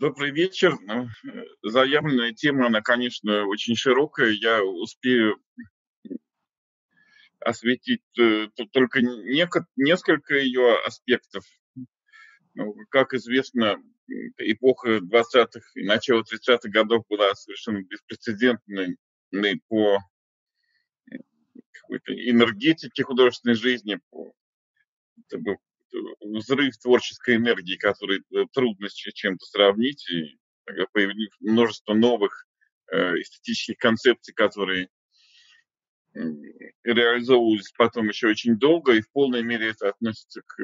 Добрый вечер. Заявленная тема, она, конечно, очень широкая. Я успею осветить только несколько ее аспектов. Как известно, эпоха 20-х и начало 30-х годов была совершенно беспрецедентной по какой-то энергетике художественной жизни, по взрыв творческой энергии, который трудно с чем-то сравнить, и появилось множество новых эстетических концепций, которые реализовывались потом еще очень долго, и в полной мере это относится к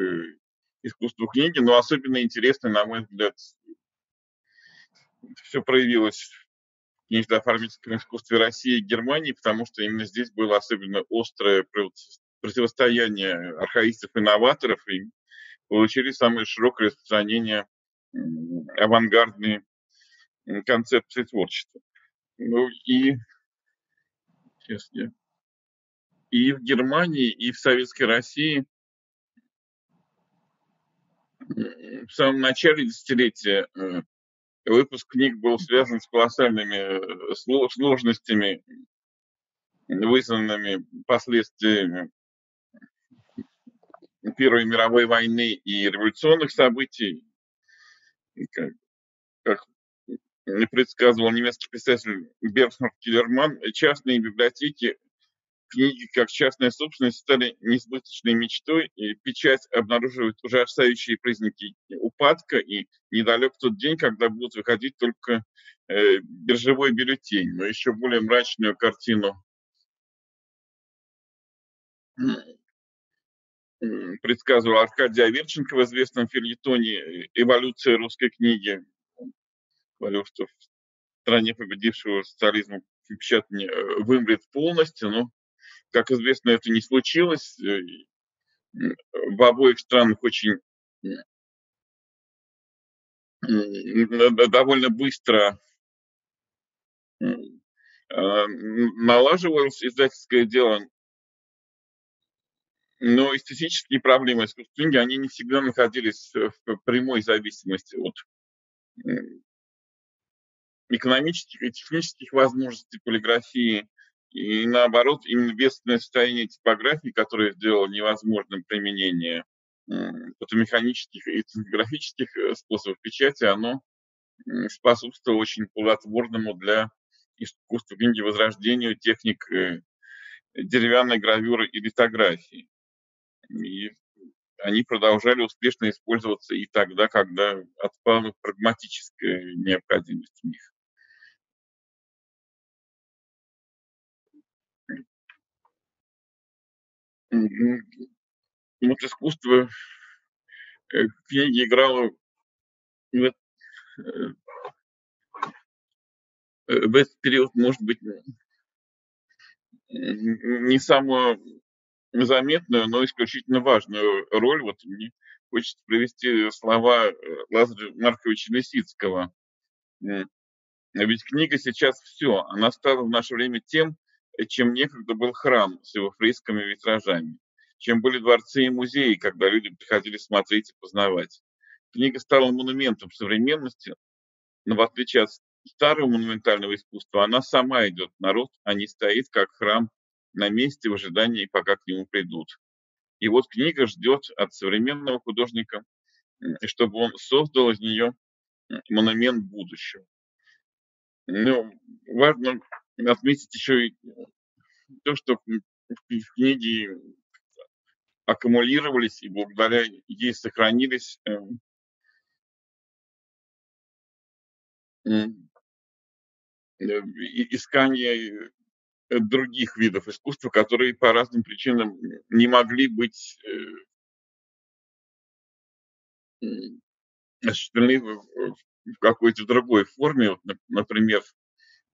искусству книги, но особенно интересно, на мой взгляд, все проявилось в книжно-оформительском искусстве России и Германии, потому что именно здесь было особенно острое противостояние архаистов и новаторов, и получили самое широкое распространение авангардной концепции творчества. Ну и сейчас и в Германии, и в Советской России в самом начале десятилетия выпуск книг был связан с колоссальными сложностями, вызванными последствиями Первой мировой войны и революционных событий. Как предсказывал немецкий писатель Бернхард Киллерман, частные библиотеки, книги как частная собственность стали несбыточной мечтой, и печать обнаруживает ужасающие признаки упадка, и недалек тот день, когда будут выходить только биржевой бюллетень, но еще более мрачную картину предсказывал Аркадий Аверченко в известном фельетоне «Эволюция русской книги». Он говорил, что в стране победившего социализма печатание вымрет полностью, но, как известно, это не случилось. В обоих странах очень довольно быстро налаживалось издательское дело. Но эстетические проблемы искусства книги, они не всегда находились в прямой зависимости от экономических и технических возможностей полиграфии. И наоборот, именно бедственное состояние типографии, которое сделало невозможным применение фотомеханических и типографических способов печати, оно способствовало очень плодотворному для искусства книги возрождению техник деревянной гравюры и литографии. И они продолжали успешно использоваться и тогда, когда отпала прагматическая необходимость в них. Вот искусство книги играло в этот период, может быть, не самую заметную, но исключительно важную роль. Вот мне хочется привести слова Лазаря Марковича Лисицкого. Ведь книга сейчас все. Она стала в наше время тем, чем некогда был храм с его фресками и витражами, чем были дворцы и музеи, когда люди приходили смотреть и познавать. Книга стала монументом современности, но в отличие от старого монументального искусства, она сама идет в народ, а не стоит как храм на месте в ожидании, пока к нему придут. И вот книга ждет от современного художника, чтобы он создал из нее монумент будущего. Но важно отметить еще и то, что в книге аккумулировались и благодаря ей сохранились искания других видов искусства, которые по разным причинам не могли быть осуществлены в какой-то другой форме. Вот, например,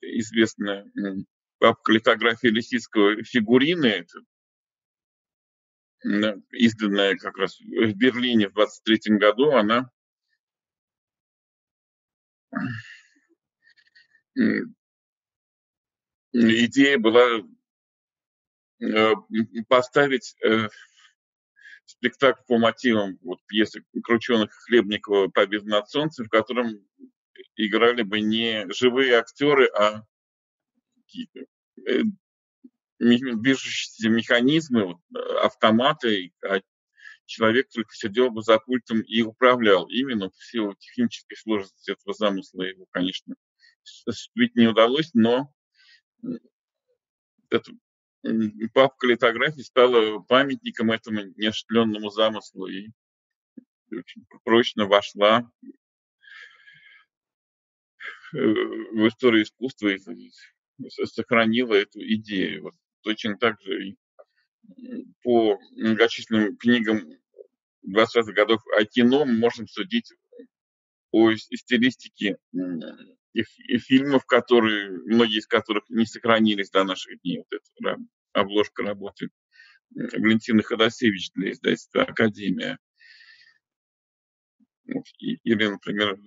известная папка литографии Лисицкого «Фигурины», изданная как раз в Берлине в 1923 году, она идея была поставить спектакль по мотивам вот пьесы Крученых и Хлебникова «Победа над солнцем», в котором играли бы не живые актеры, а какие-то движущиеся механизмы, автоматы, а человек только сидел бы за пультом и управлял. Именно в силу технической сложности этого замысла его, конечно, осуществить не удалось, но это... Папка литографии стала памятником этому неосуществленному замыслу и очень прочно вошла в историю искусства и сохранила эту идею. Вот точно так же и по многочисленным книгам 20-х годов о кино мы можем судить о стилистике и фильмов, которые, многие из которых не сохранились до наших дней. Вот эта обложка работы Валентины Ходосевич для издательства «Академия». Или, например,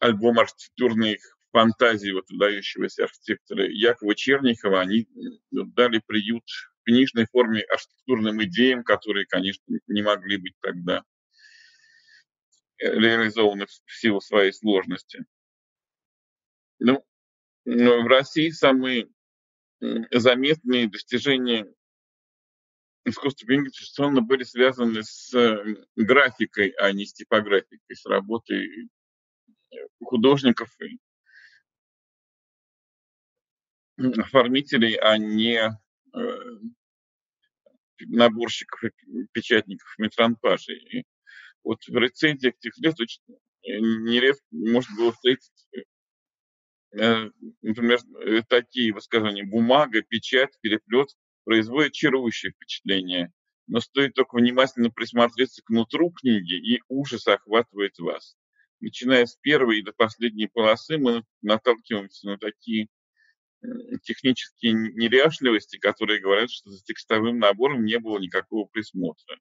альбом архитектурных фантазий вот выдающегося архитектора Якова Чернихова. Они дали приют в книжной форме архитектурным идеям, которые, конечно, не могли быть тогда реализованы в силу своей сложности. Ну, в России самые заметные достижения искусства книги традиционно были связаны с графикой, а не с типографикой, с работой художников и оформителей, а не наборщиков и печатников метранпажей. Вот в рецензии тех лет очень нередко можно было встретить, например, такие высказывания: бумага, печать, переплет производят чарующее впечатление, но стоит только внимательно присмотреться к нутру книги, и ужас охватывает вас. Начиная с первой и до последней полосы мы наталкиваемся на такие технические неряшливости, которые говорят, что за текстовым набором не было никакого присмотра.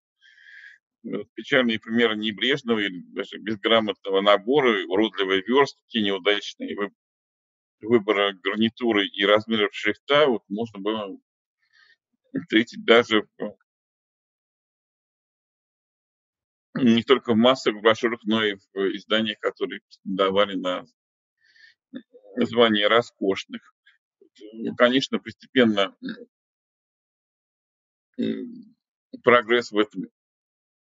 Печальные примеры небрежного или даже безграмотного набора, уродливые верстки, неудачные выборы гарнитуры и размеров шрифта вот можно было встретить даже не только в массовых брошюрах, но и в изданиях, которые давали на звание роскошных. Конечно, постепенно прогресс в этом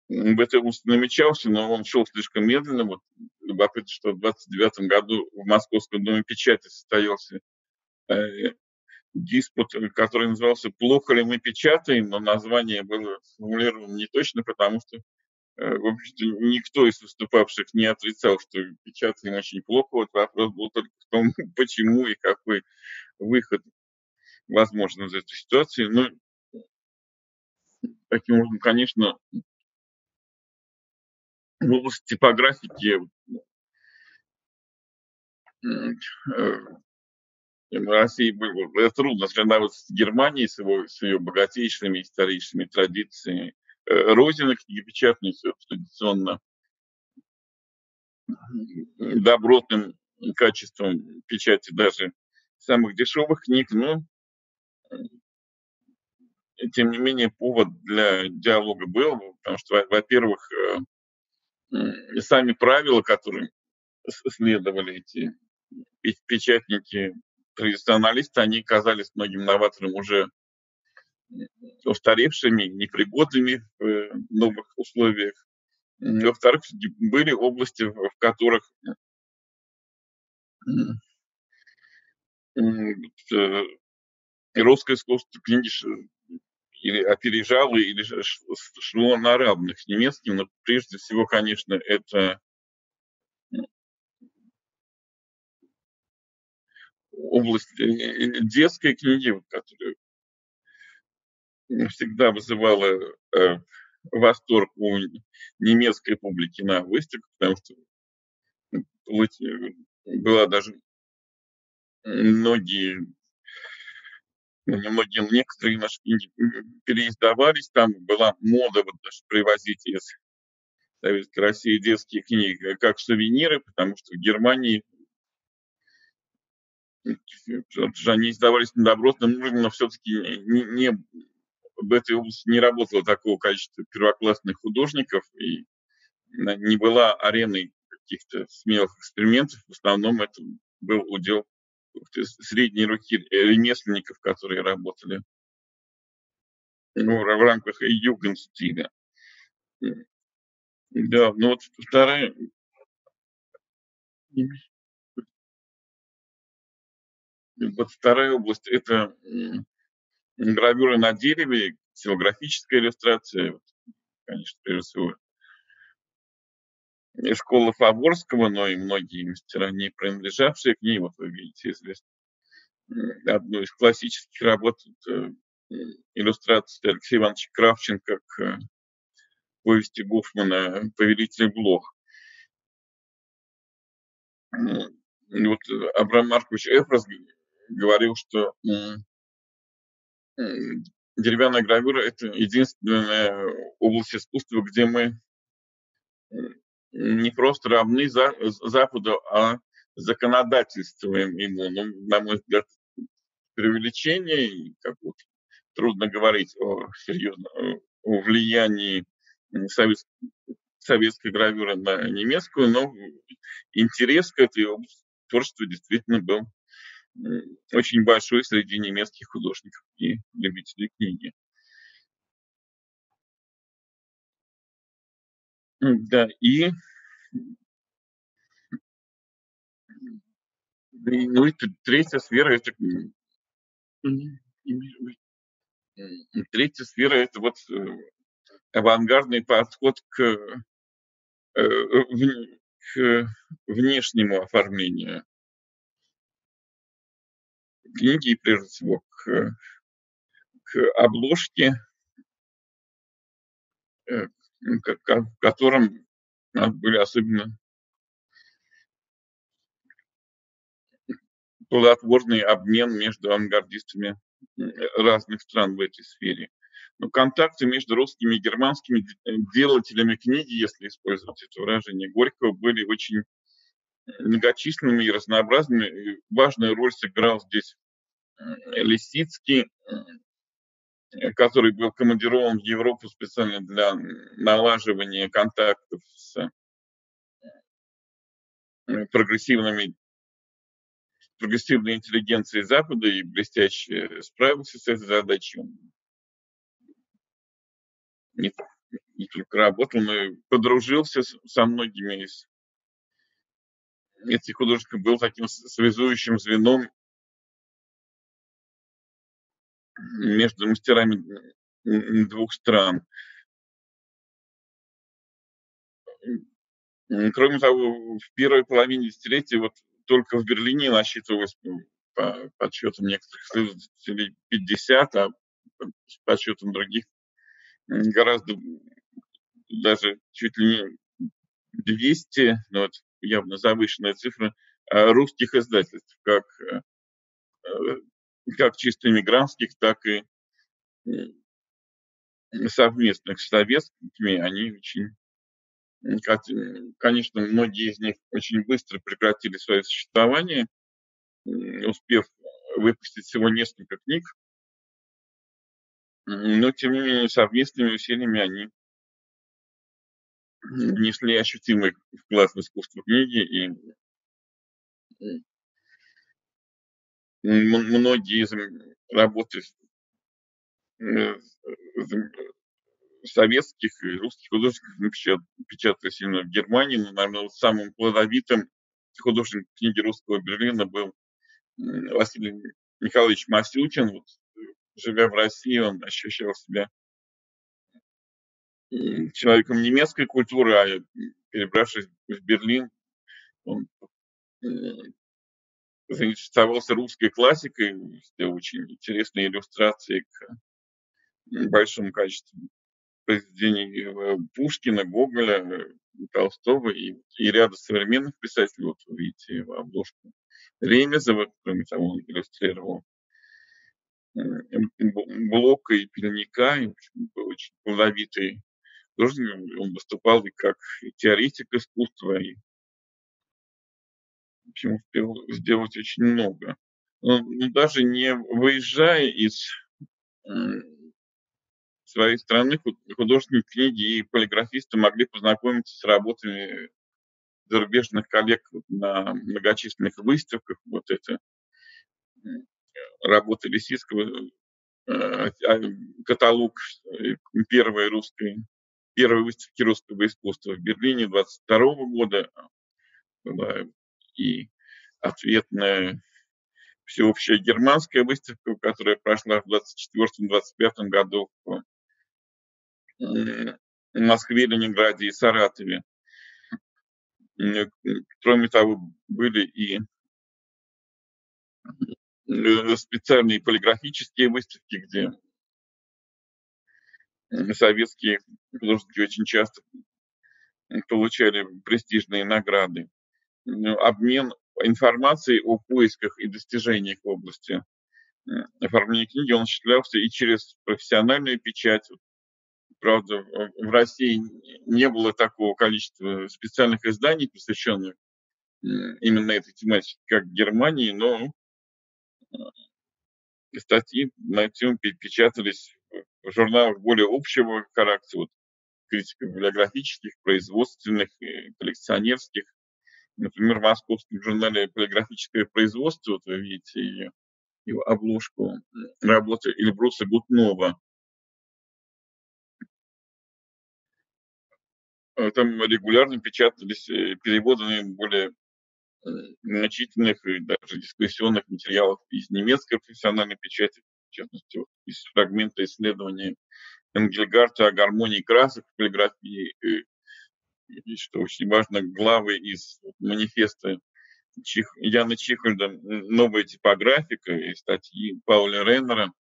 намечался, но он шел слишком медленно. Вот, любопытно, что в 1929 году в Московском доме печати состоялся диспут, который назывался «Плохо ли мы печатаем?», но название было сформулировано не точно, потому что в общем-то никто из выступавших не отрицал, что печатаем очень плохо. Вот вопрос был только в том, почему и какой выход возможен из этой ситуации. Но таким образом, конечно, в области типографики России было трудно сравниваться с Германией, с ее богатейшими историческими традициями. Родина книгопечатницы традиционно добротным качеством печати даже самых дешевых книг, но тем не менее повод для диалога был, потому что, во-первых, сами правила, которые следовали эти печатники, традиционалисты, они казались многим новаторам уже устаревшими, непригодными в новых условиях. Во-вторых, были области, в которых русское искусство книги или опережало, или шло на равных с немецким, но прежде всего, конечно, это область детской книги, которая всегда вызывала восторг у немецкой публики на выставках, потому что была даже некоторые наши книги переиздавались, там была мода вот даже привозить из Советской России детские книги как сувениры, потому что в Германии они издавались на добротном уровне, но все-таки в этой области не работало такого количества первоклассных художников и не была ареной каких-то смелых экспериментов. В основном это был удел средней руки ремесленников, которые работали в рамках югенстиля. Да, ну вот вторая... Вот вторая область – это гравюры на дереве, стилографическая иллюстрация, конечно, прежде всего, школа Фаворского, но и многие мастера, не принадлежавшие к ней. Вот вы видите одну из классических работ – иллюстрация Алексея Ивановича Кравченко к повести Гофмана «Повелитель блох». Вот Абрам Маркович Эфрос говорил, что деревянная гравюра – это единственная область искусства, где мы не просто равны Западу, а законодательствуем ему. Ну, на мой взгляд, преувеличение, как вот, трудно говорить о влиянии советской гравюры на немецкую, но интерес к этой области творчества действительно был очень большой среди немецких художников и любителей книги. Да, и третья сфера – это вот авангардный подход к внешнему оформлению книги, и прежде всего к обложке, в котором были особенно плодотворный обмен между авангардистами разных стран в этой сфере. Но контакты между русскими и германскими делателями книги, если использовать это выражение Горького, были очень многочисленными и разнообразными. Важную роль сыграл здесь Лисицкий, который был командирован в Европу специально для налаживания контактов с прогрессивной интеллигенцией Запада и блестяще справился с этой задачей. Не только работал, но и подружился со многими из этих художников, был таким связующим звеном между мастерами двух стран. Кроме того, в первой половине десятилетия вот только в Берлине насчитывалось, по подсчетам некоторых исследователей, 50, а по подсчетам других гораздо, даже чуть ли не 200, но вот явно завышенная цифра, русских издательств, как чисто эмигрантских, так и совместных с советскими. Они очень, конечно, многие из них очень быстро прекратили свое существование, успев выпустить всего несколько книг. Но, тем не менее, совместными усилиями они внесли ощутимый вклад в искусство книги, и многие из работы советских и русских художников печатались именно в Германии. Но, наверное, самым плодовитым художником книги русского Берлина был Василий Михайлович Маслютин. Вот, живя в России, он ощущал себя человеком немецкой культуры, а перебравшись в Берлин, он заинтересовался русской классикой, сделал очень интересные иллюстрации к большому количеству произведений Пушкина, Гоголя, Толстого и ряда современных писателей. Вот вы видите обложку Ремезова, кроме того, он иллюстрировал Блока и Пельника, и был очень плодовитый художник. Он выступал и как теоретик искусства, и, в общем, успел сделать очень много. Но даже не выезжая из своей страны, художники книги и полиграфисты могли познакомиться с работами зарубежных коллег на многочисленных выставках. Вот это работа Лисицкого, каталог первой выставки русского искусства в Берлине 22-го года была, и ответная всеобщая германская выставка, которая прошла в 24-25 году в Москве, Ленинграде и Саратове. Кроме того, были и специальные полиграфические выставки, где советские художники очень часто получали престижные награды. Обмен информацией о поисках и достижениях в области оформления книги он осуществлялся и через профессиональную печать. Правда, в России не было такого количества специальных изданий, посвященных именно этой тематике, как в Германии, но статьи на эту тему печатались в журналах более общего характера, вот, критико-библиографических, производственных, коллекционерских. Например, в московском журнале «Полиграфическое производство», вот вы видите его обложку, работы Ильбруса Гутнова. Там регулярно печатались переводы наиболее значительных и даже дискуссионных материалов из немецкой профессиональной печати, в частности, из фрагмента исследований Энгельгарта о гармонии красок в полиграфии, и, что очень важно, главы из манифеста Яна Чихольда «Новая типографика» и статьи Пауля Реннера,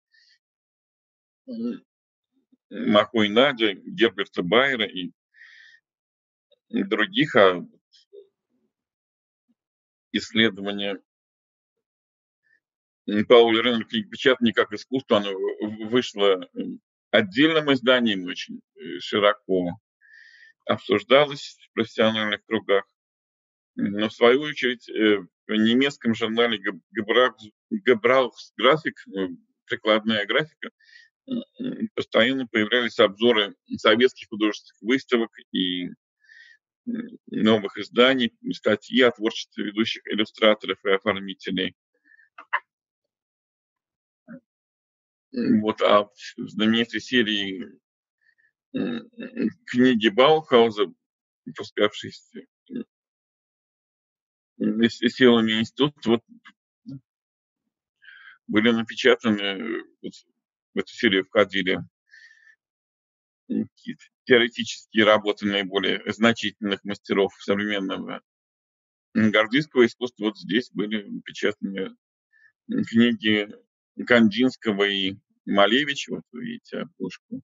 Мохой-Надя, Герберта Байера и других, а исследования Пауля Реннера «Книгопечатание как искусство», оно вышло отдельным изданием, очень широко обсуждалось в профессиональных кругах. Но, в свою очередь, в немецком журнале «Гебрауchs Grafik», прикладная графика, постоянно появлялись обзоры советских художественных выставок и новых изданий, статьи о творчестве ведущих иллюстраторов и оформителей. Вот, а в знаменитой серии книги Баухауза, выпускавшейся силами института, вот, были напечатаны, вот, в эту серию входили теоретические работы наиболее значительных мастеров современного гардийского искусства. Вот здесь были напечатаны книги Кандинского и Малевича, вот вы видите обложку.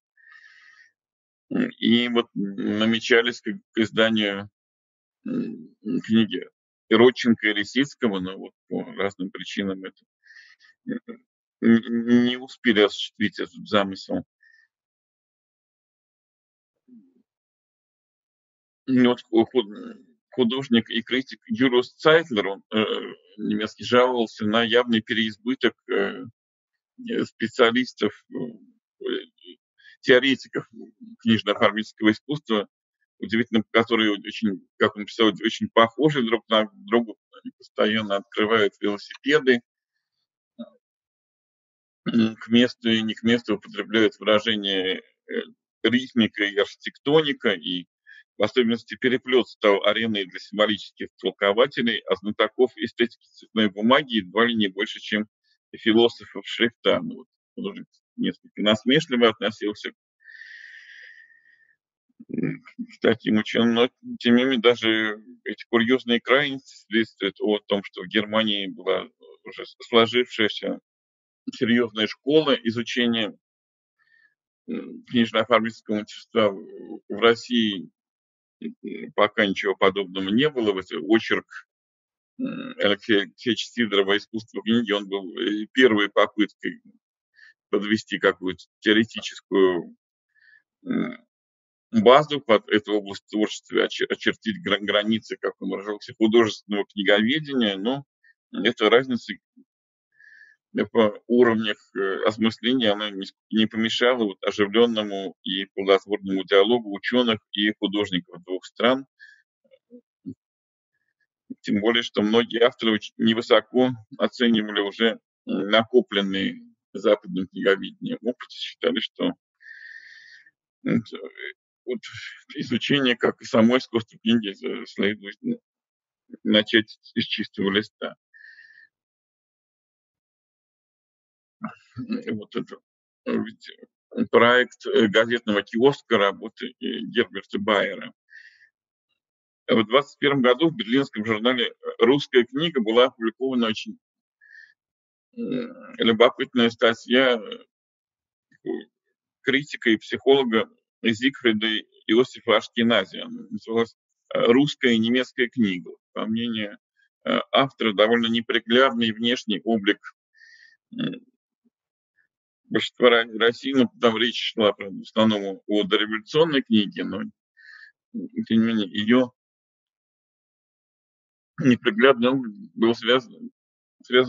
И вот намечались к изданию книги Родченко и Лисицкого, но вот по разным причинам это не успели осуществить этот замысел. Вот художник и критик Юрис Цайтлер, он немецкий, жаловался на явный переизбыток специалистов, теоретиков книжно-оформительского искусства, удивительно, которые очень, как он писал, очень похожи друг на друга, они постоянно открывают велосипеды, к месту и не к месту употребляют выражения ритмика и архитектоника, и в особенности переплет стал ареной для символических толкователей, а знатоков эстетики цветной бумаги едва ли не больше, чем философов шрифта. Ну, вот, художник несколько насмешливо относился к таким ученым, но тем не менее даже эти курьезные крайности свидетельствуют о том, что в Германии была уже сложившаяся серьезная школа изучения книжно-оформительского мастерства. В России пока ничего подобного не было. Вот очерк Алексея Алексеевича Сидорова «Искусство книги», он был первой попыткой подвести какую-то теоретическую базу под эту область творчества, очертить границы, как он выражался, художественного книговедения, но эта разница по уровнях осмысления она не помешала вот оживленному и плодотворному диалогу ученых и художников двух стран, Тем более, что многие авторы очень невысоко оценивали уже накопленный западным книговедением опыт, считали, что вот изучение, как и само искусство книги, следует начать из чистого листа. Вот это проект газетного киоска работы Герберта Байера. В 1921 году в берлинском журнале «Русская книга» была опубликована очень любопытная статья критика и психолога Зигфрида Иосифа Ашкеназия. Она называлась «Русская и немецкая книга». По мнению автора, довольно неприглядный внешний облик большинства России, но там речь шла, правда, в основном о дореволюционной книге, но, тем не менее, ее неприглядный облик был связан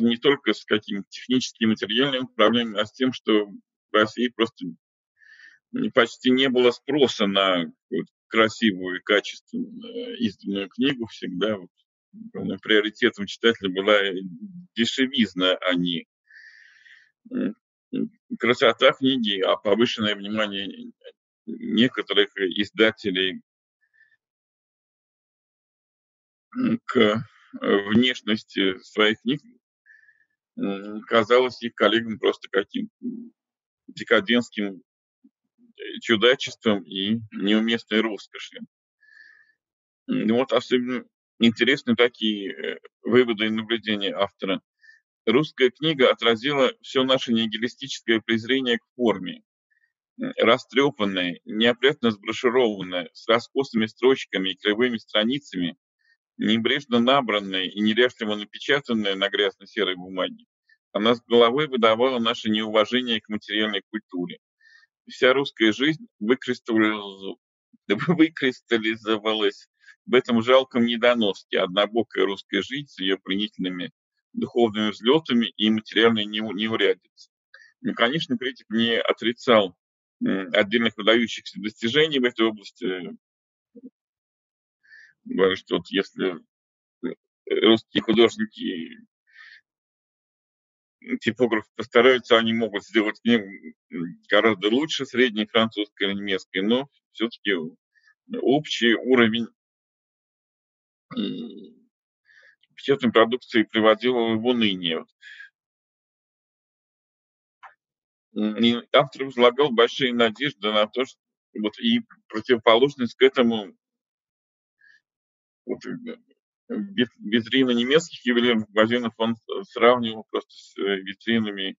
не только с какими-то техническими материальными проблемами, а с тем, что в России просто почти не было спроса на красивую и качественно изданную книгу. Всегда приоритетом читателя была дешевизна, а не красота книги, а повышенное внимание некоторых издателей к внешности своих книг казалось их коллегам просто каким-то декадентским чудачеством и неуместной роскошью. Вот особенно интересны такие выводы и наблюдения автора. «Русская книга отразила все наше нигилистическое презрение к форме. Растрепанная, неопрятно сброшированная, с раскосыми строчками и кривыми страницами, небрежно набранная и неряшливо напечатанная на грязно-серой бумаге, она с головой выдавала наше неуважение к материальной культуре. Вся русская жизнь выкристаллизовалась в этом жалком недоноске однобокой русской жизни с ее принудительными духовными взлетами и материальной неурядицей». Ну, конечно, критик не отрицал отдельных выдающихся достижений в этой области. Говорю, что вот если русские художники, типографы постараются, они могут сделать книгу гораздо лучше средней французской или немецкой, но все-таки общий уровень печатной продукции приводил в уныние. И автор возлагал большие надежды на то, что вот и противоположность к этому вот витрины немецких ювелирных магазинов он сравнивал просто с витринами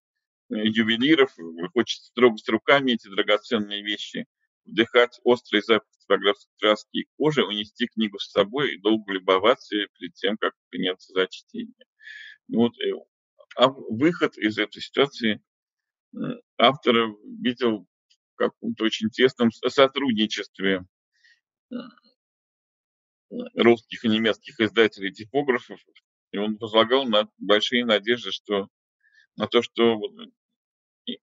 ювелиров. Хочется трогать руками эти драгоценные вещи, вдыхать острый запах типографской краски и кожи, унести книгу с собой и долго любоваться перед тем, как приняться за чтение. Вот. А выход из этой ситуации автора видел в каком-то очень тесном сотрудничестве русских и немецких издателей и типографов, и он возлагал большие надежды на то, что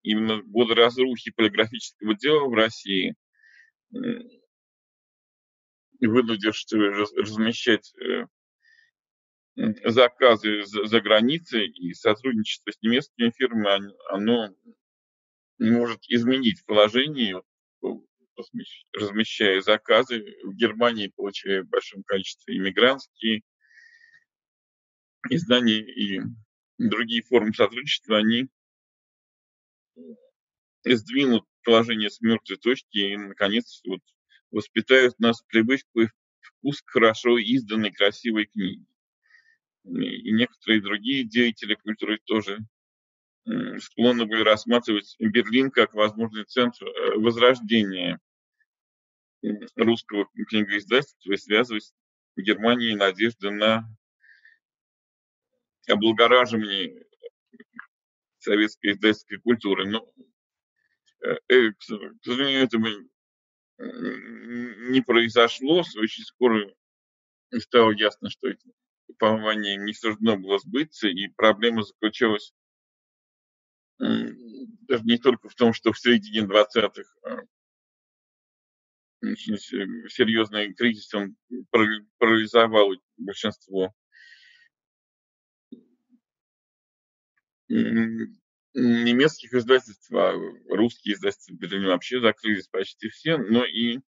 именно годы разрухи полиграфического дела в России, вынудившие размещать заказы за границей, и сотрудничество с немецкими фирмами, оно может изменить положение, размещая заказы в Германии, получая в большом количестве иммигрантские издания и другие формы сотрудничества, они сдвинут положение с мертвой точки и, наконец, вот, воспитают нас в привычку и вкус к хорошо изданной красивой книге. И некоторые другие деятели культуры тоже склонны были рассматривать Берлин как возможный центр возрождения русского книгоиздательства и связывать с Германией надежды на облагораживание советской издательской культуры. Но, к сожалению, этого не произошло. Очень скоро стало ясно, что это упование не суждено было сбыться, и проблема заключалась даже не только в том, что в середине 20-х серьезным кризисом парализовало большинство немецких издательств, а русские издательства в Берлине вообще закрылись почти все, но и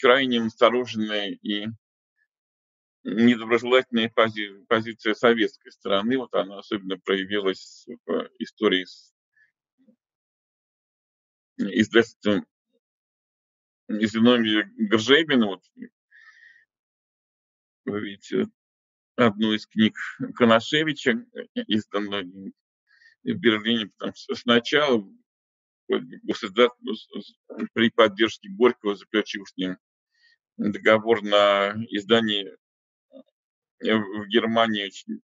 крайне настороженная и недоброжелательная позиция советской стороны, вот она особенно проявилась в истории с издательством Гржебина. Вот, вы видите одну из книг Коношевича, изданную в Берлине, потому что сначала при поддержке Горького заключил с ним договор на издание в Германии очень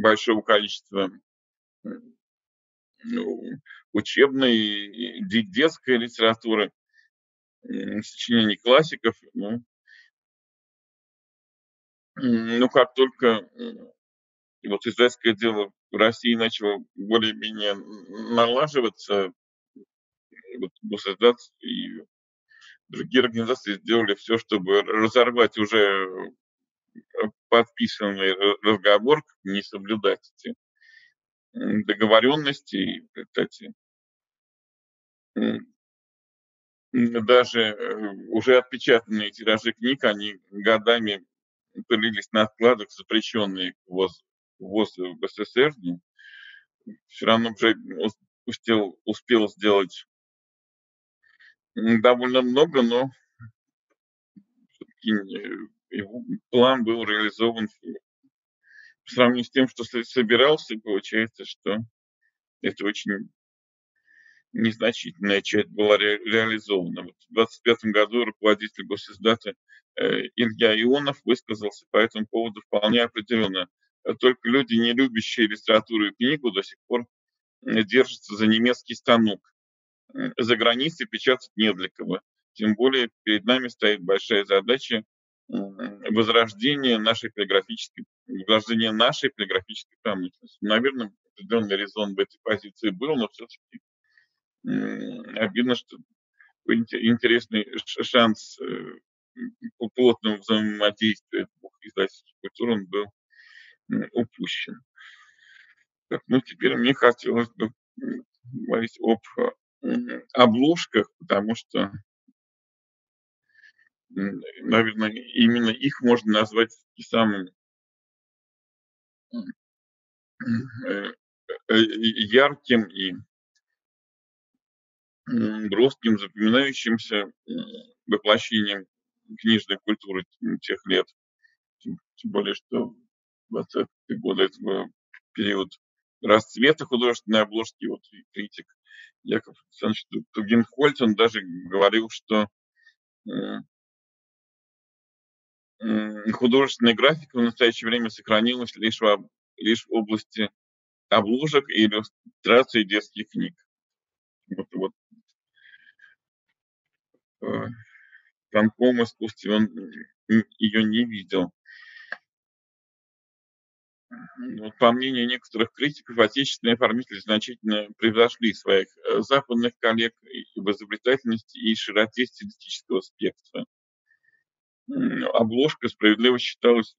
большого количества учебной, детской литературы, сочинений классиков. Ну, как только вот издательское дело в России начало более-менее налаживаться, вот Госиздат и другие организации сделали все, чтобы разорвать уже подписанный разговор, не соблюдать эти договоренности. И, кстати, даже уже отпечатанные тиражи книг, они годами пылились на складах, запрещенные ввозу в СССР. Все равно уже успел сделать довольно много, но его план был реализован по сравнению с тем, что собирался. Получается, что это очень незначительная часть была реализована. Вот в 1925 году руководитель Госиздата Илья Ионов высказался по этому поводу вполне определенно. Только люди, не любящие литературу и книгу, до сих пор держатся за немецкий станок. За границей печатать не для кого. Тем более перед нами стоит большая задача возрождения нашей полиграфической промышленности. Наверное, определенный резон в этой позиции был, но все-таки обидно, что интересный шанс по плотному взаимодействию двух издательских культур он был упущен. Так, ну, теперь мне хотелось бы говорить об обложках, потому что, наверное, именно их можно назвать самым ярким и броским, запоминающимся воплощением книжной культуры тех лет. Тем более, что в 20-е годы это был период расцвета художественной обложки. Вот и критик Яков Александрович Тугенхольд, он даже говорил, что художественная графика в настоящее время сохранилась лишь в области обложек и иллюстраций детских книг. Вот. В тонком искусстве он ее не видел. Вот, по мнению некоторых критиков, отечественные оформители значительно превзошли своих западных коллег в изобретательности и широте стилистического спектра. Обложка справедливо считалась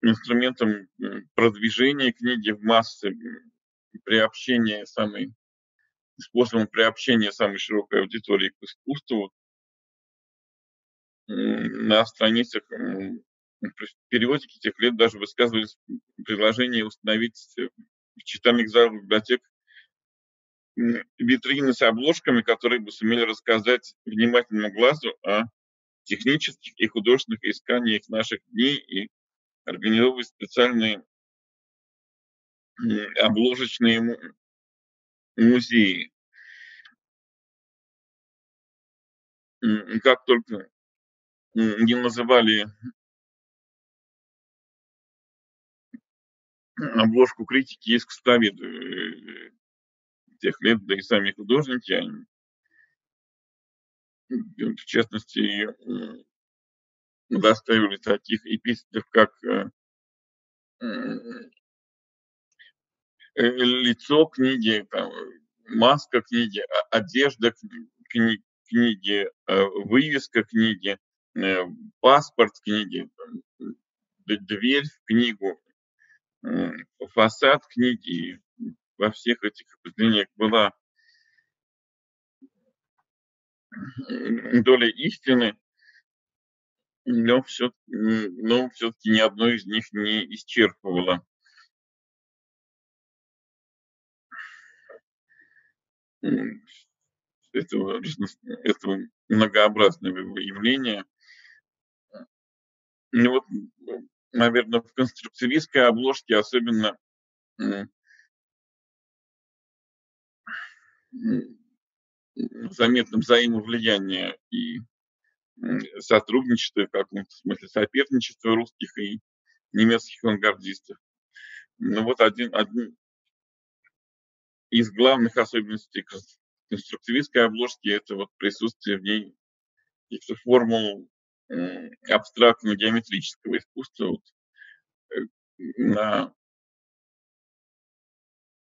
инструментом продвижения книги в массы, способом приобщения самой широкой аудитории к искусству. На страницах периодики тех лет даже высказывались предложение установить в читальных залах библиотек витрины с обложками, которые бы сумели рассказать внимательному глазу о технических и художественных исканиях наших дней, и организовывать специальные обложечные музеи. Как только не называли обложку критики из кустоведы тех лет, да и сами художники, в частности, доставили таких эпитетов, как лицо книги, маска книги, одежда книги, вывеска книги, паспорт книги, дверь в книгу. фасад книги во всех этих определениях была доля истины, но все-таки ни одно из них не исчерпывало этого многообразного явления. И вот, наверное, в конструктивистской обложке особенно заметно взаимовлияние и сотрудничество, в каком-то смысле соперничество русских и немецких авангардистов. Но вот один из главных особенностей конструктивистской обложки — это вот присутствие в ней каких-то формул абстрактно-геометрического искусства. Вот,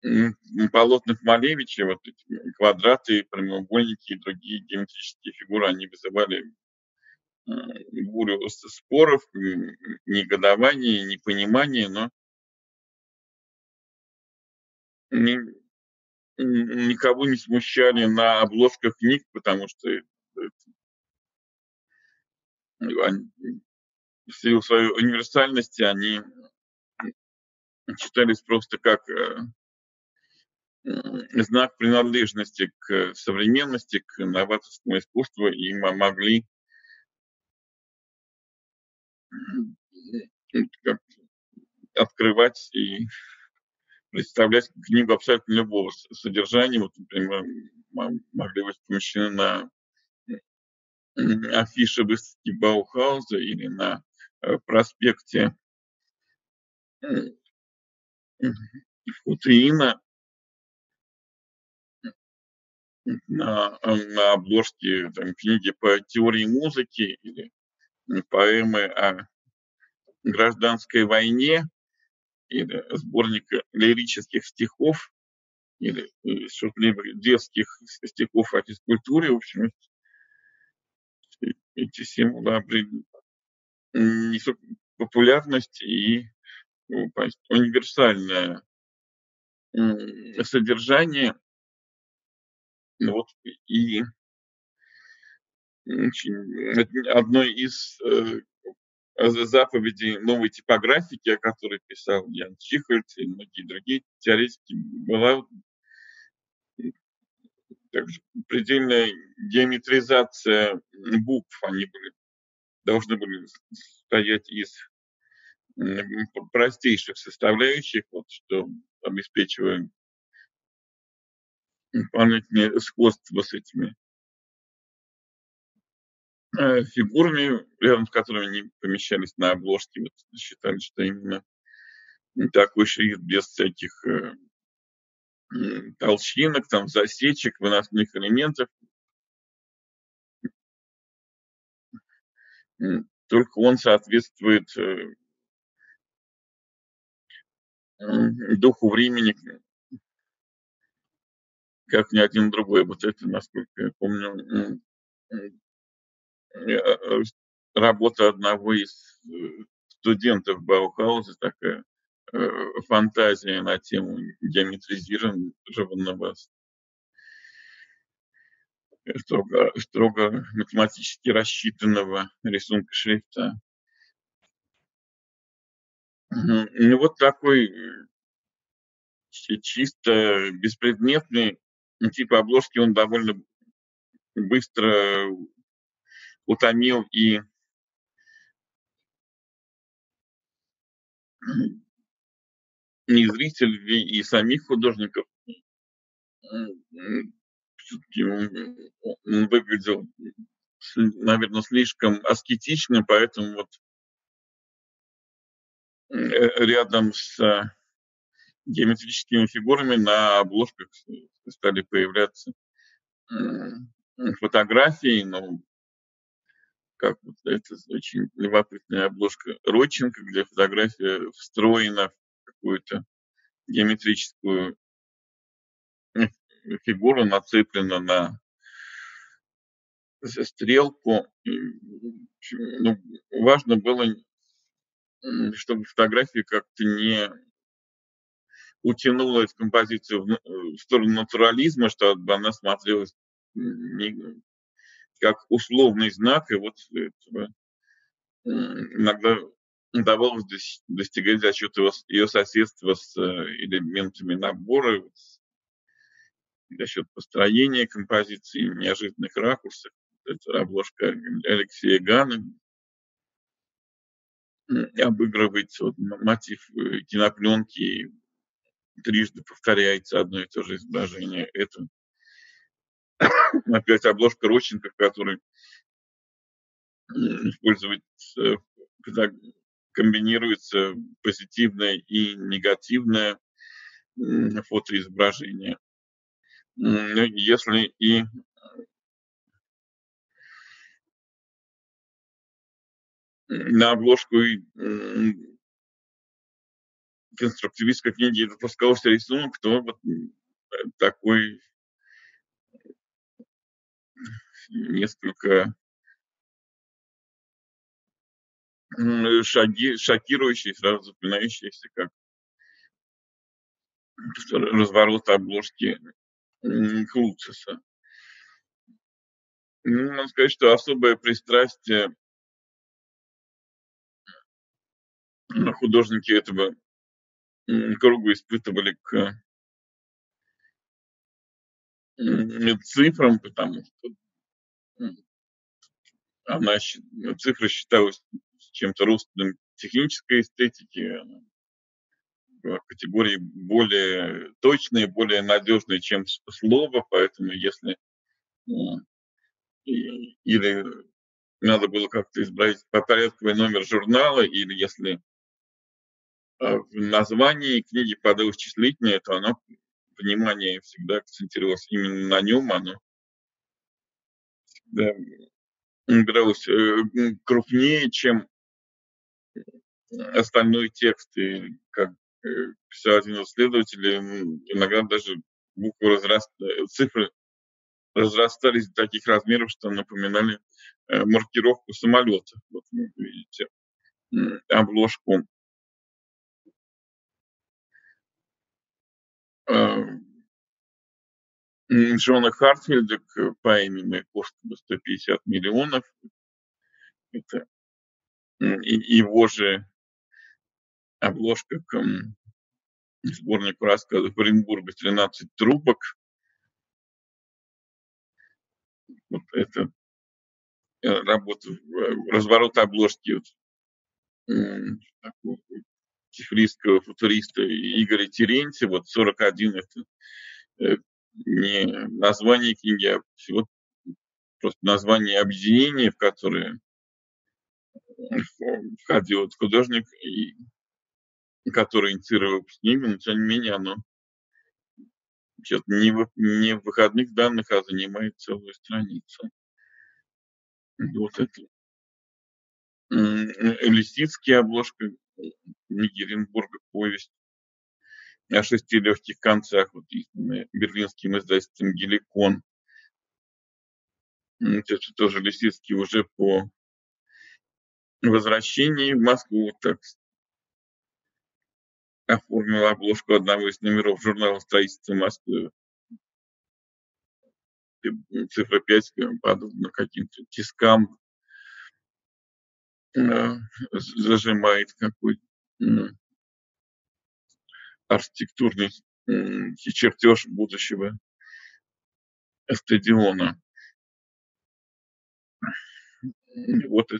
на полотнах Малевича вот эти квадраты, прямоугольники и другие геометрические фигуры, они вызывали бурю споров, негодования, непонимания, но никого не смущали на обложках книг, потому что в силу своей универсальности они читались просто как знак принадлежности к современности, к новаторскому искусству, и могли открывать и представлять книгу абсолютно любого содержания. Вот, например, могли быть помещены на афиши выставки Баухауза или на проспекте Вхутеина, на обложке там книги по теории музыки или поэмы о гражданской войне или сборника лирических стихов или шутливых детских стихов о физкультуре. В общем, эти символы обрели несут популярность и универсальное содержание. Вот, и одной из заповедей новой типографики, о которой писал Ян Чихольд и многие другие теоретики, была также предельная геометризация букв. Они должны были состоять из простейших составляющих, вот, что обеспечивает дополнительное сходство с этими фигурами, рядом с которыми они помещались на обложке. Вот, считали, что именно такой шрифт без всяких толщинок, там, засечек, выносных элементов, только он соответствует духу времени, как ни один другой. Вот это, насколько я помню, работа одного из студентов Баухауза, такая фантазия на тему геометризированного, строго математически рассчитанного рисунка шрифта. Ну, вот такой чисто беспредметный тип обложки он довольно быстро утомил и зрителей, и самих художников. Все-таки он выглядел, наверное, слишком аскетично, поэтому вот рядом с геометрическими фигурами на обложках стали появляться фотографии, но как вот это очень любопытная обложка Родченко, где фотография встроена в какую-то геометрическую фигуру, нацеплена на стрелку. Важно было, чтобы фотографии как-то не утянулась композиция в сторону натурализма, что она смотрелась как условный знак, и вот иногда удавалось достигать за счет ее соседства с элементами набора, за счет построения композиции, неожиданных ракурсов. Это обложка Алексея Гана обыгрывается, вот, мотив кинопленки, трижды повторяется одно и то же изображение. Это опять обложка Родченко, в которой используется, когда комбинируется позитивное и негативное фотоизображение. Если и на обложку конструктивистской книги допускался рисунок, то вот такой несколько шокирующий, сразу запоминающийся, как разворот обложки Клуцеса. Ну, надо сказать, что особое пристрастие художники этого круга испытывали к цифрам, потому что цифра считалась чем-то родственным технической эстетики, категории более точные, более надежные, чем слово, поэтому если или надо было как-то избрать попорядковый номер журнала, или если в названии книги подалось числительное, то оно, внимание всегда акцентировалось именно на нем, оно всегда игралось крупнее, чем остальной текст, и как писал один исследователь, иногда даже буквы цифры разрастались до таких размеров, что напоминали маркировку самолета. Вот вы видите обложку Джона Хартфилда к поэме «Космос 150 миллионов». Это его же обложка к сборнику рассказов Оренбурга «13 трубок». Вот это работа, разворот обложки вот, цифристского футуриста Игоря Терентьева. Вот 41 это не название книги, а всего просто название объединения, в которое входил вот художник, и который инициировал книгу, но тем не менее оно не в выходных данных, а занимает целую страницу. Вот это. Лисицкий, обложка Екатеринбурга, повесть о 6 легких концах, вот, берлинским издательством «Геликон». Это тоже Лисицкий уже по возвращении в Москву, так оформил обложку одного из номеров журнала «Строительство Москвы». Цифра 5 подобно каким-то тискам зажимает какой-то архитектурный чертеж будущего стадиона. Вот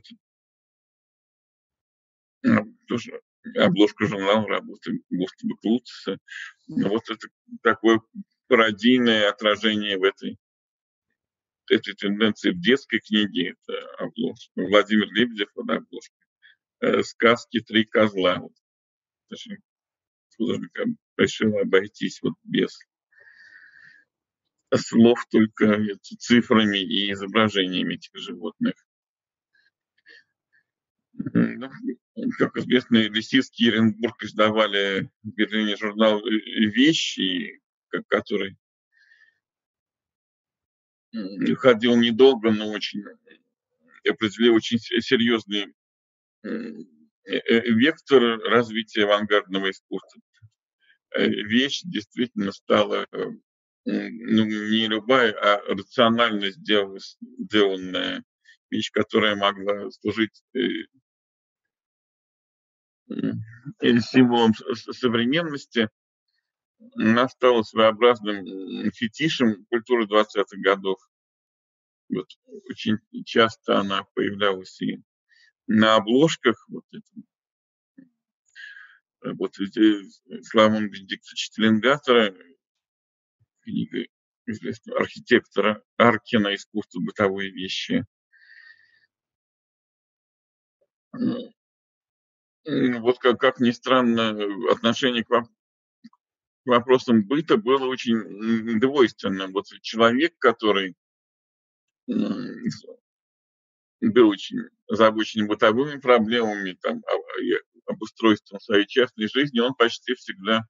это тоже обложка журнала работы Густава Клуцеса. Вот это такое пародийное отражение в этой тенденции в детской книге. Это обложка Владимир Лебедев, это обложка сказки «Три козла». Вот. Художник решил обойтись вот без слов, только цифрами и изображениями этих животных. Как известно, Лисицкий и Оренбург издавали в Берлине журнал «Вещи», который ходил недолго, но определил очень серьезный вектор развития авангардного искусства. вещь действительно стала, ну, не любая, а рационально сделанная вещь, которая могла служить символом современности, она стала своеобразным фетишем культуры 20-х годов. Вот, очень часто она появлялась и на обложках, вот, славного Бенедикта Четлингатора, книга известного архитектора Аркина «Искусство бытовой вещи». Вот как ни странно, отношение к вопросам быта было очень двойственным. Вот человек, который был очень озабочен бытовыми проблемами, там, обустройством своей частной жизни, он почти всегда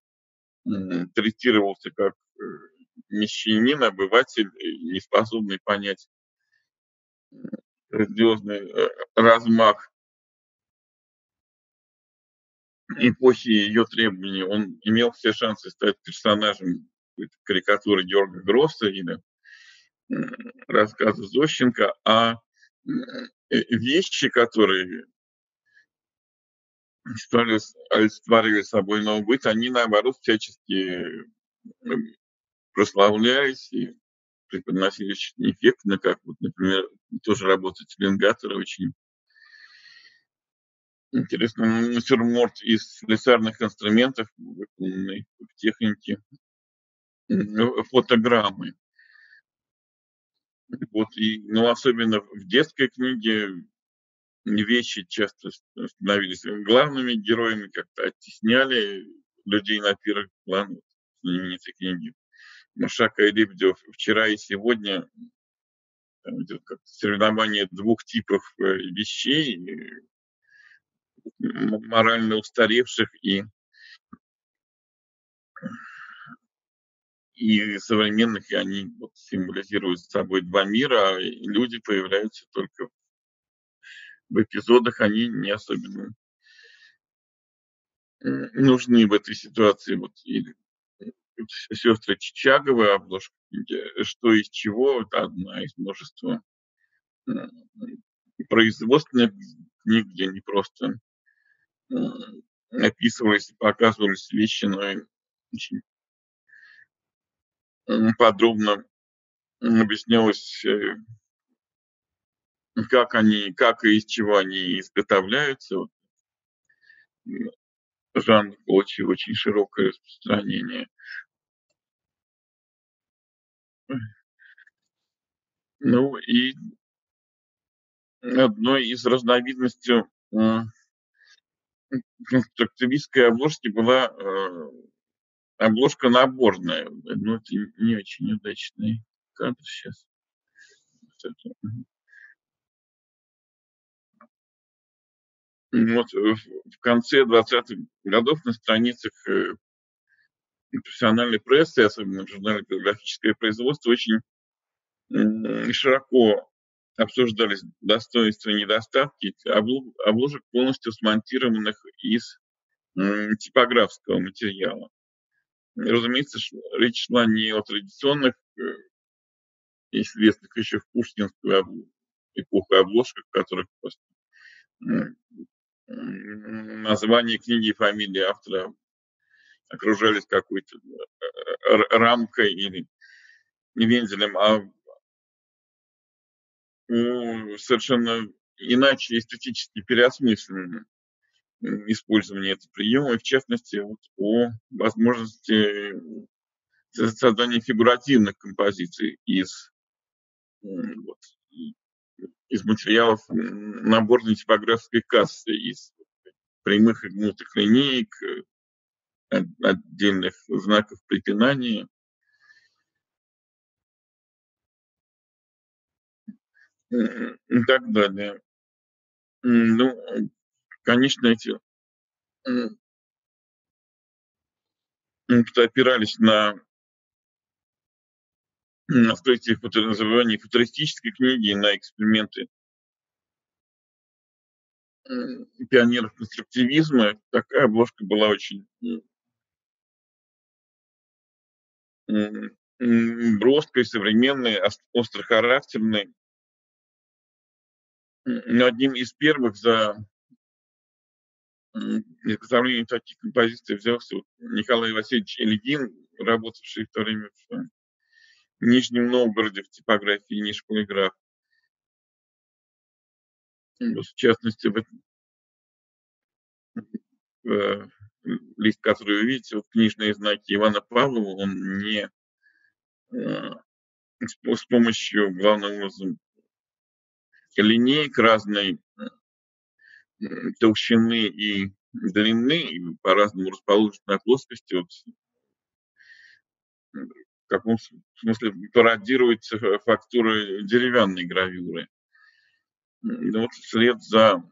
третировался как мещанин, обыватель, не способный понять грандиозный размах эпохи и ее требований. Он имел все шансы стать персонажем карикатуры Георга Гросса или рассказа Зощенко, а вещи, которые олицетворили собой новый быт, они, наоборот, всячески прославлялись и преподносили очень эффектно, как, вот, например, тоже работа Челенгатора, очень интересный натюрморт из слесарных инструментов, выполненный в технике фотограммы. Вот, и, ну, особенно в детской книге вещи часто становились главными героями, как-то оттесняли людей на первый план. Знаменитой книги Машака и Лебедева «Вчера и сегодня» там идет как соревнование двух типов вещей, морально устаревших и современных, и они вот символизируют собой два мира, а люди появляются только в эпизодах, они не особенно нужны в этой ситуации. Вот сестры Чичаговы, обложка «Что из чего» — это одна из множества производственных книг, где не просто описывались и показывались вещи, но и очень подробно объяснялось, как они, как и из чего они изготовляются. Вот. Жанр получил очень широкое распространение. Ну и одной из разновидностей конструктивистской обложки была обложка наборная. Но это не очень удачный кадр сейчас. Вот в конце 20-х годов на страницах профессиональной прессы, особенно в журнале «Полиграфическое производство», очень широко обсуждались достоинства и недостатки обложек, полностью смонтированных из типографского материала. Разумеется, речь шла не о традиционных, известных еще в пушкинскую эпоху обложках, которых просто название книги и фамилии автора окружались какой-то рамкой или вензелем, а совершенно иначе эстетически переосмысленном использовании этого приема, и в частности вот о возможности создания фигуративных композиций из, вот, из материалов наборной типографской кассы, из прямых и гнутых линеек, отдельных знаков препинания. И так далее. Ну, конечно, эти опирались на открытие называемой футуристической книги, на эксперименты пионеров конструктивизма. Такая обложка была очень броской, современной, острохарактерной. Одним из первых за изготовление таких композиций взялся Николай Васильевич Ильин, работавший в то время в Нижнем Новгороде в типографии «Нижполиграф». В частности, лист, который вы видите, вот книжные знаки Ивана Павлова, он не с помощью, главным образом, линейк разной толщины и длины, и по-разному расположены на плоскости, вот, в каком смысле пародируется фактура деревянной гравюры. Вот вслед за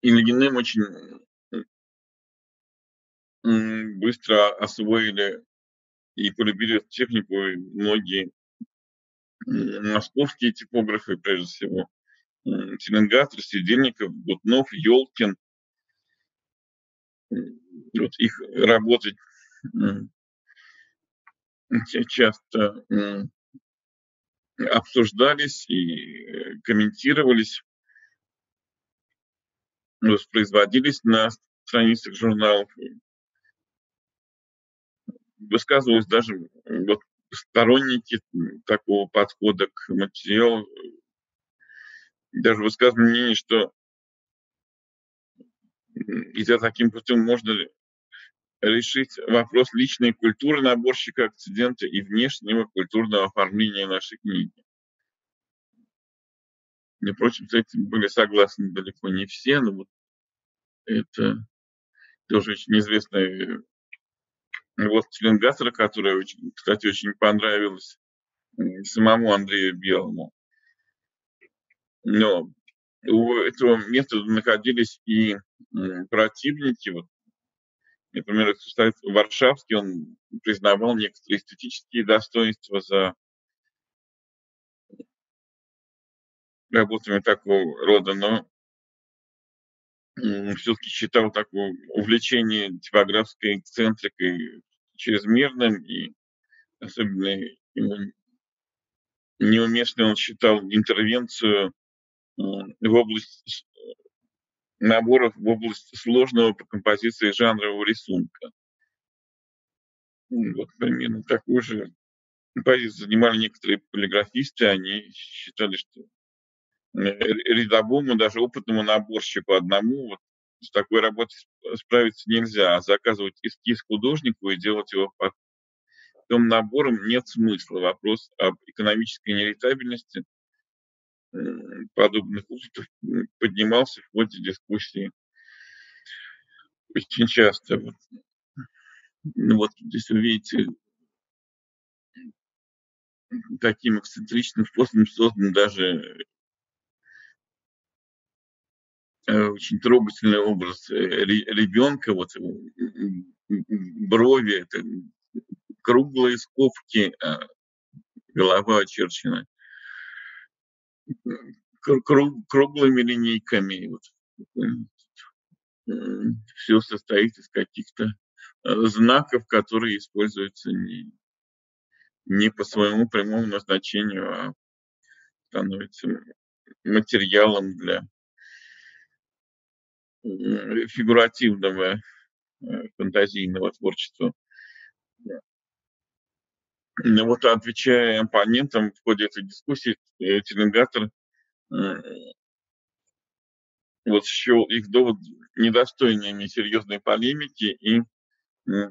Ильиным очень быстро освоили и полюбили эту технику и многие московские типографы, прежде всего Теленгатор, Сидельников, Гутнов, Ёлкин. Вот их работы часто обсуждались и комментировались, воспроизводились на страницах журналов. Высказывались даже вот сторонники такого подхода к материалу. Даже высказывали мнение, что идя таким путем, можно решить вопрос личной культуры наборщика акцидента и внешнего культурного оформления нашей книги. Впрочем, с этим были согласны далеко не все, но вот это тоже очень известная вот Теленгатора, которая, кстати, очень понравилась самому Андрею Белому. Но у этого метода находились и противники. Вот, например, Варшавский, он признавал некоторые эстетические достоинства за работами такого рода, но все-таки считал такое увлечение типографской эксцентрикой чрезмерным, и особенно ему неуместно он считал интервенцию в область наборов, в область сложного по композиции жанрового рисунка. Вот примерно такую же позицию занимали некоторые полиграфисты, они считали, что рядовому, даже опытному наборщику одному вот с такой работой справиться нельзя, а заказывать эскиз художнику и делать его под тем набором нет смысла. Вопрос об экономической нерентабельности подобных опытов поднимался в ходе дискуссии очень часто. Вот, вот здесь вы видите, таким эксцентричным способом создан даже очень трогательный образ ребенка, вот брови, это круглые скобки, а голова очерчена круглыми линейками. Вот. Все состоит из каких-то знаков, которые используются не по своему прямому назначению, а становятся материалом для фигуративного фантазийного творчества. Но вот, отвечая оппонентам в ходе этой дискуссии, Теленгатор вот счел их довод недостойными серьезной полемики и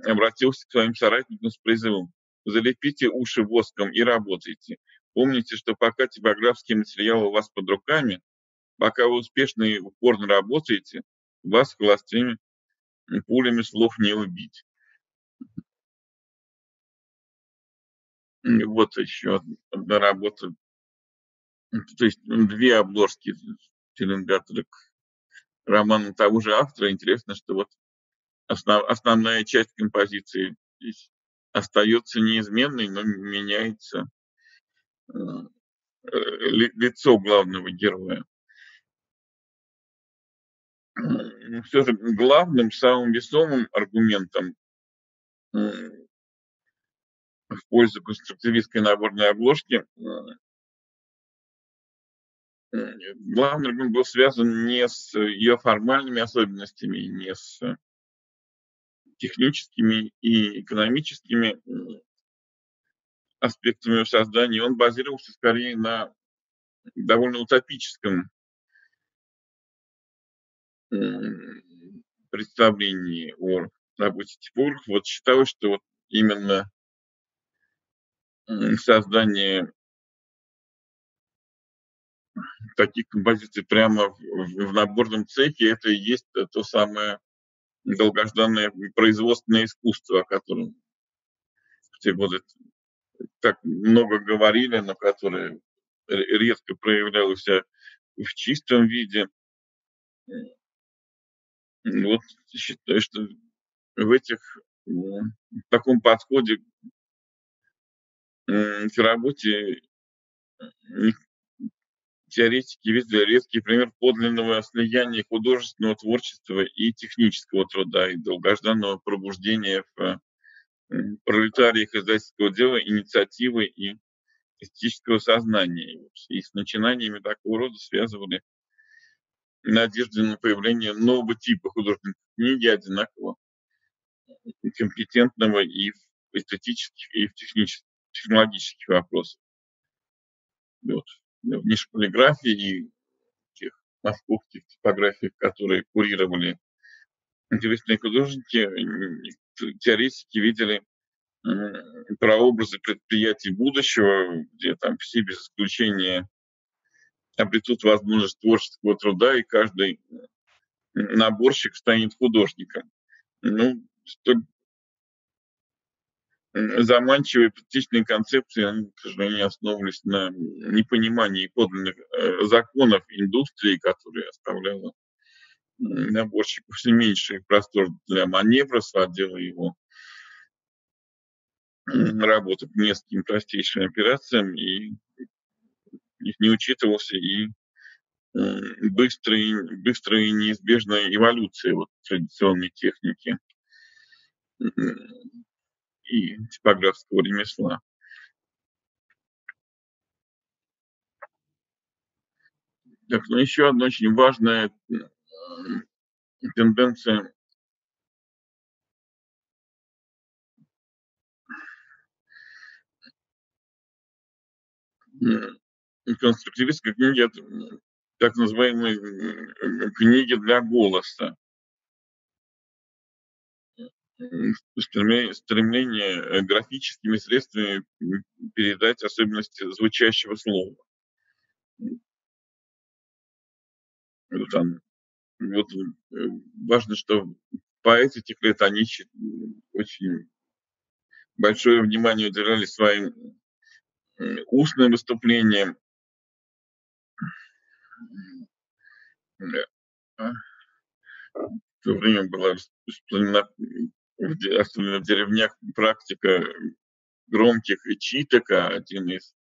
обратился к своим соратникам с призывом: залепите уши воском и работайте. Помните, что пока типографский материал у вас под руками, пока вы успешно и упорно работаете, вас холостыми пулями слов не убить. Вот еще одна работа, то есть две обложки Теленгатора к роману того же автора. Интересно, что вот основная часть композиции здесь остается неизменной, но меняется лицо главного героя. все же главным, самым весомым аргументом в пользу конструктивистской наборной обложки главный аргумент был связан не с ее формальными особенностями, не с техническими и экономическими аспектами ее создания. Он базировался скорее на довольно утопическом представлении о работе типографов. Вот считалось, что вот именно создание таких композиций прямо в наборном цехе — это и есть то самое долгожданное производственное искусство, о котором в те годы так много говорили, но которое редко проявлялось в чистом виде. Вот считаю, что в таком подходе к работе теоретики видели редкий пример подлинного слияния художественного творчества и технического труда, и долгожданного пробуждения в пролетариях издательского дела инициативы и эстетического сознания. И с начинаниями такого рода связывали надежды на появление нового типа художественной книги, одинаково компетентного и в эстетических, и в технологических вопросах. Вот. В нише полиграфии и тех московских типографиях, которые курировали интересные художники, теоретики видели прообразы предприятий будущего, где там все без исключения обретут возможность творческого труда, и каждый наборщик станет художником. Ну, столь заманчивые практичные концепции, они, к сожалению, основывались на непонимании подлинных законов индустрии, которые оставляла наборщику все меньше простор для маневра, сводила его работу к нескольким простейшим операциям, и их не учитывался и быстрая и неизбежная эволюция вот традиционной техники и типографского ремесла. Так, ну еще одна очень важная тенденция конструктивистской книги — это так называемые книги для голоса. Стремление графическими средствами передать особенности звучащего слова. Вот важно, что поэты тех лет, они очень большое внимание уделяли своим устным выступлениям, в то время была особенно в деревнях практика громких читок. Один из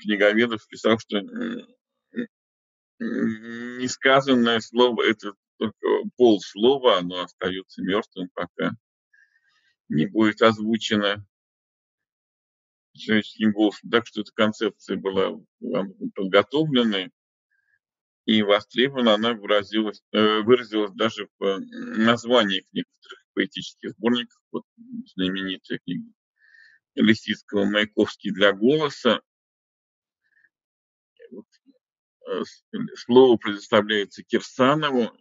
книговедов писал, что несказанное слово — это только полслова, оно остается мертвым, пока не будет озвучено человеческим голосом. Так что эта концепция была подготовлена и востребована. Она выразилась даже в названиях некоторых поэтических сборников. Вот знаменитая книга Лисицкого «Маяковский для голоса». Вот, слово предоставляется Кирсанову,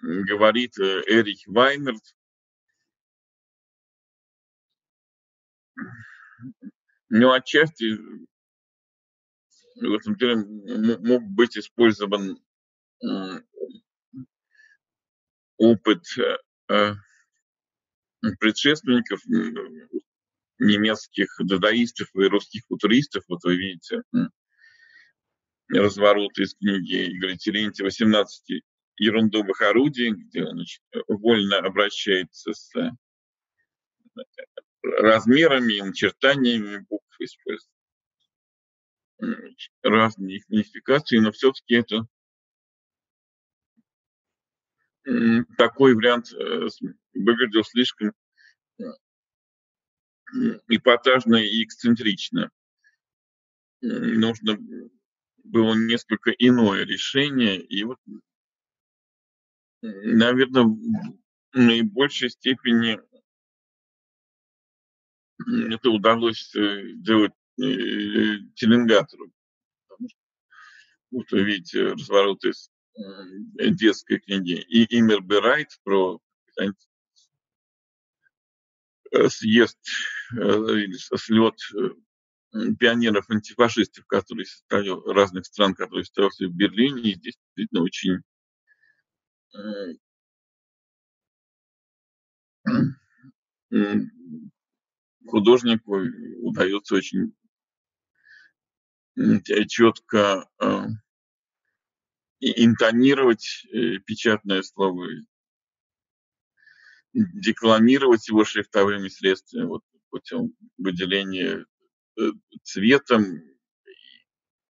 говорит Эрих Вайнерт. Но отчасти в этом деле мог быть использован опыт предшественников немецких дадаистов и русских футуристов. Вот вы видите разворот из книги Игоря Терентьева «18 ерундовых орудий», где он вольно обращается с размерами и начертаниями букв, использует разные их модификации, но все-таки это такой вариант выглядел слишком эпатажно и эксцентрично. Нужно было несколько иное решение. И вот, наверное, в наибольшей степени это удалось делать Теллингатору. Потому что вот вы видите разворот из детской книги. И Имер Берайт про съезд или слет пионеров-антифашистов, которые состояли разных стран, которые состоялся в Берлине. И здесь действительно очень художнику удается очень четко интонировать печатное слово, декламировать его шрифтовыми средствами, вот, путем выделения цветом,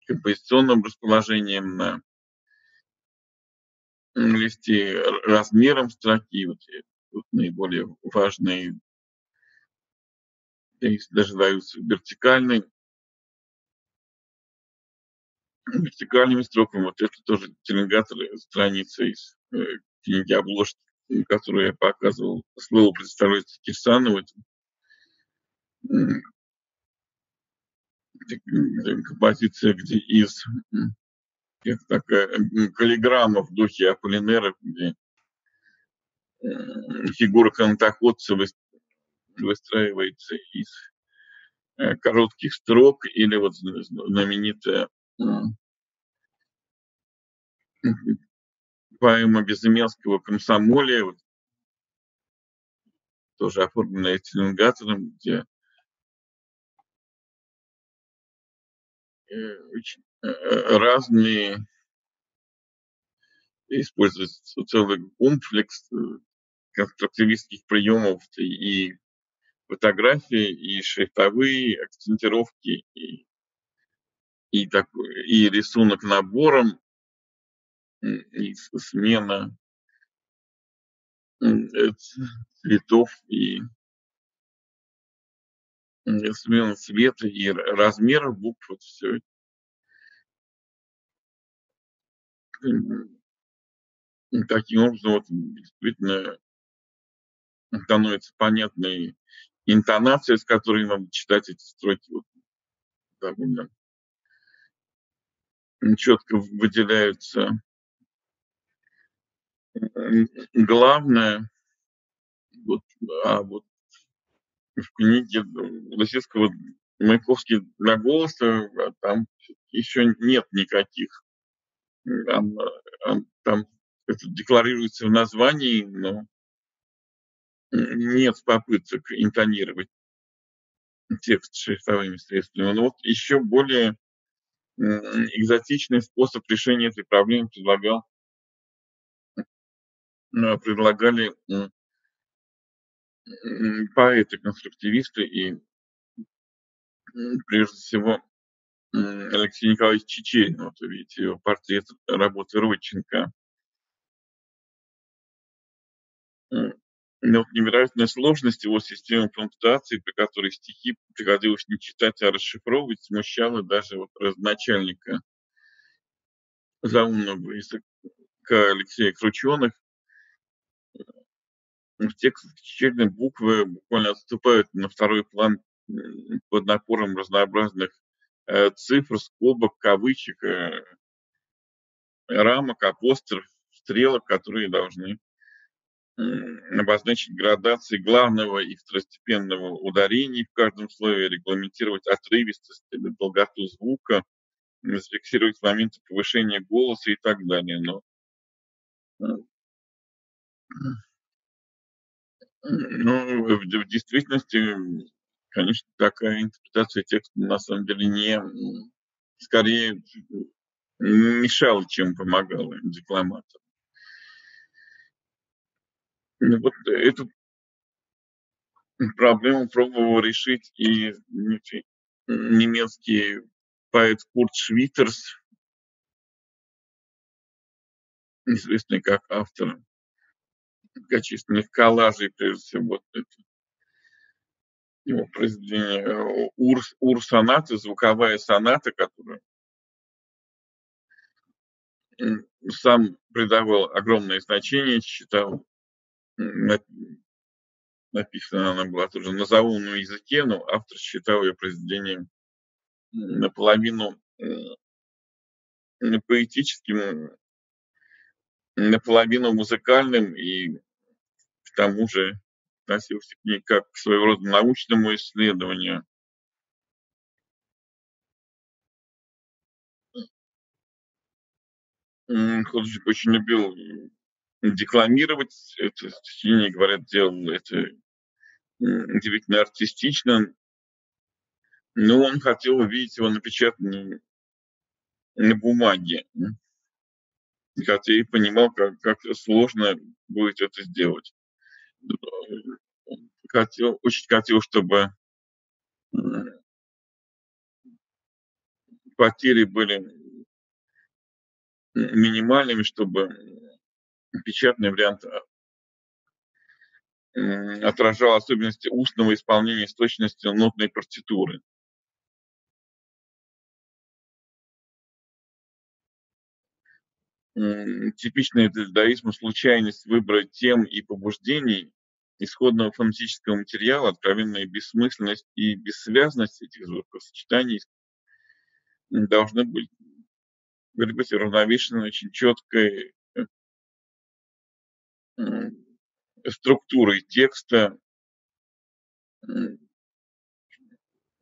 композиционным расположением на листе, размером строки. Вот, тут наиболее важные, даже даются вертикальными строками. Вот это тоже Теллингатор, страница из книги «Обложки», которую я показывал. Слово представляется Кирсанову. Композиция, где из каллиграмма в духе Аполлинера, где фигура канатоходца выстраивается из коротких строк, или вот знаменитая поэма Безыменского «Комсомолия», вот, тоже оформленная Теллингатором, где очень разные, используется целый комплекс конструктивистских приемов, и фотографии, и шрифтовые акцентировки, и рисунок набором, и смена цветов, и смена цвета, и размеров букв. Вот все это таким образом вот, действительно становится понятной интонация, с которой надо читать эти строки. Вот, довольно четко выделяются главное. Вот, а вот в книге Лисицкого «Маяковский для голоса» там еще нет никаких. Там это декларируется в названии, но нет попыток интонировать текст шрифтовыми средствами. Но вот еще более экзотичный способ решения этой проблемы предлагали поэты-конструктивисты, и прежде всего Алексей Николаевич Чичерин. Вот вы видите его портрет работы Родченко. Вот невероятная сложность его системы пунктуации, при которой стихи приходилось не читать, а расшифровывать, смущала даже вот родоначальника заумного языка Алексея Крученых. В текстах Чичерина буквы буквально отступают на второй план под напором разнообразных цифр, скобок, кавычек, рамок, апострофов, стрелок, которые должны обозначить градации главного и второстепенного ударений в каждом слове, регламентировать отрывистость или долготу звука, зафиксировать моменты повышения голоса и так далее. Но в действительности, конечно, такая интерпретация текста на самом деле скорее мешала, чем помогала декламатору. Вот эту проблему пробовал решить и немецкий поэт Курт Швиттерс, известный как автор многочисленных коллажей, прежде всего, его произведение «Ур-соната», звуковая соната, которую сам придавал огромное значение, считал, написана она была тоже на заумном языке, но автор считал ее произведением наполовину поэтическим, наполовину музыкальным, и к тому же относился к ней как к своего рода научному исследованию. Художник очень любил декламировать, это стихи, говорят, делал это удивительно артистично, но он хотел увидеть его напечатанным на бумаге, хотя и понимал, как сложно будет это сделать. Очень хотел, чтобы потери были минимальными, чтобы печатный вариант отражал особенности устного исполнения с точностью нотной партитуры. Типичная для дадаизма случайность выбора тем и побуждений исходного фонетического материала, откровенная бессмысленность и бессвязность этих звукосочетаний должны быть уравновешены очень четкой структурой текста,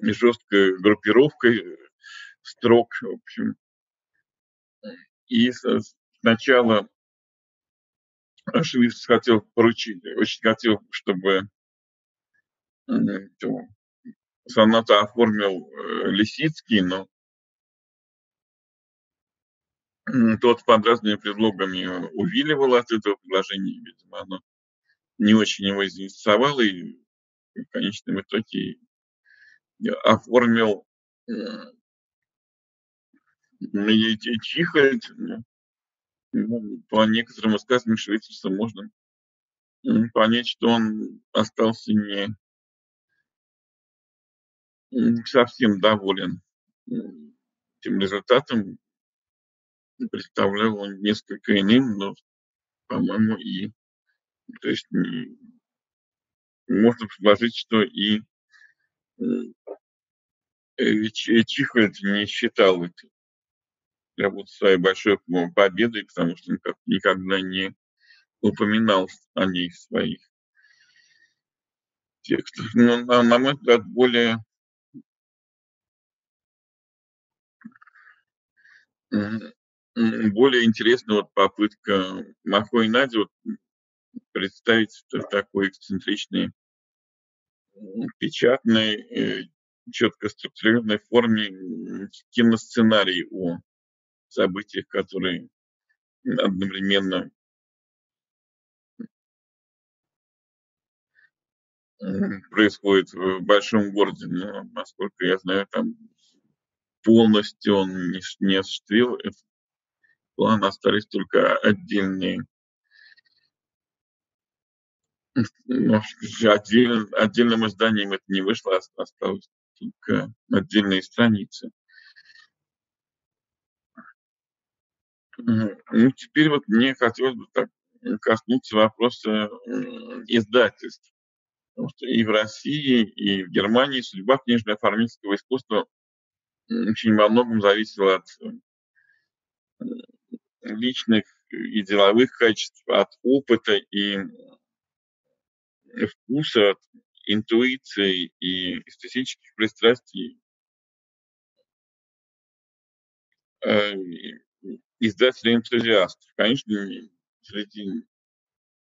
жесткой группировкой строк, в общем. И сначала Швиттерс хотел поручить, очень хотел, чтобы сонату оформил Лисицкий, но тот под разными предлогами увиливал от этого предложения, видимо, оно не очень его заинтересовало, и в конечном итоге оформил Чихольд. По некоторым высказываниям Швиттерса можно понять, что он остался не совсем доволен тем результатом. Представлял он несколько иным, но, по-моему, и то есть можно предложить, что и Чихольд не считал это своей большой победой, потому что он никогда не упоминал о ней в своих текстах. Но, на мой взгляд, более интересна попытка Мохой-Нади представить такой эксцентричной, печатной, четко структурированной форме киносценарий о событиях, которые одновременно происходят в большом городе. Но, насколько я знаю, там полностью он не осуществил этот план, остались только отдельные отдельным изданием это не вышло, осталось только отдельные страницы. Ну, теперь мне хотелось бы так коснуться вопроса издательств. Потому что и в России, и в Германии судьба книжно-оформительского искусства очень во многом зависела от личных и деловых качеств, от опыта и вкуса, от интуиции и эстетических пристрастий. Издатели-энтузиастов. Конечно, среди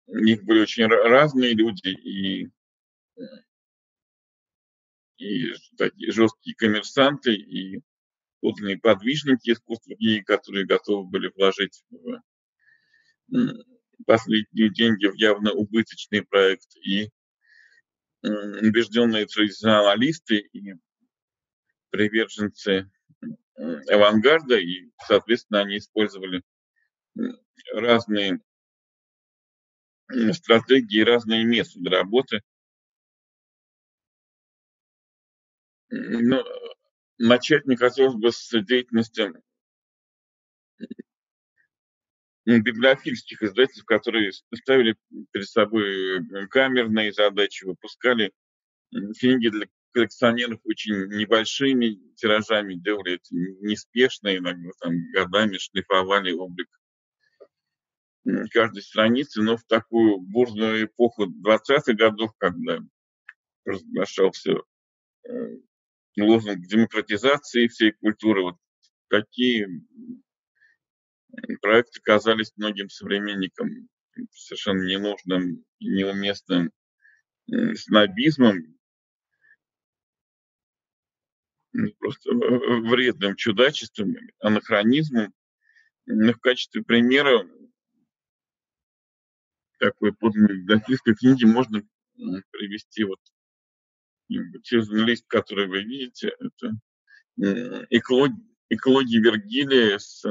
них были очень разные люди, и такие жесткие коммерсанты, и подлинные подвижники искусства, которые готовы были вложить в последние деньги в явно убыточный проект, и убежденные традиционалисты, и приверженцы авангарда, и, соответственно, они использовали разные стратегии разные методы работы. Но начать мне хотелось бы с деятельности библиофильских издательств, которые ставили перед собой камерные задачи, выпускали книги для коллекционеров очень небольшими тиражами, делали это неспешно, иногда там годами шлифовали облик каждой страницы, но в такую бурную эпоху 20-х годов, когда разглашался лозунг демократизации всей культуры, вот такие проекты казались многим современникам совершенно ненужным, неуместным снобизмом, просто вредным чудачеством, анахронизмом. Но в качестве примера такой подлинной библиофильской книги можно привести вот серьезный лист, который вы видите, это «Эклоги Вергилия» с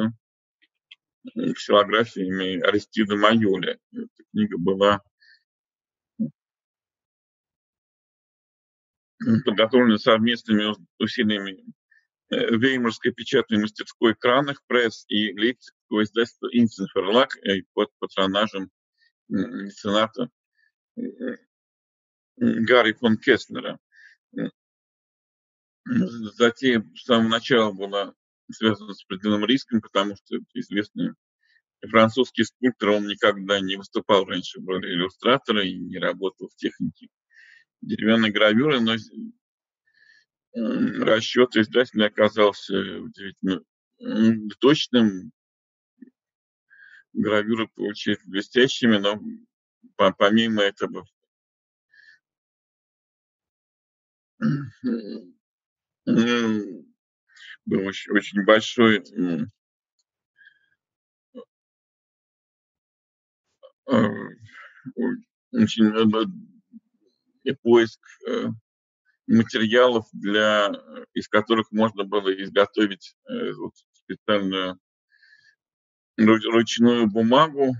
ксилографиями Аристида Майоля. Эта книга была подготовлена совместными усилиями Веймарской печатной мастерской «Кранах Пресс» и лейпцигского издательства «Инценферлаг» под патронажем мецената Гарри фон Кестнера. Затея с самого начала была связана с определенным риском, потому что известный французский скульптор, он никогда не выступал раньше в роли иллюстратора и не работал в технике деревянной гравюры, но расчет издателя оказался удивительно точным. Гравюры получились блестящими, но помимо этого был очень большой поиск материалов, из которых можно было изготовить специальную ручную бумагу,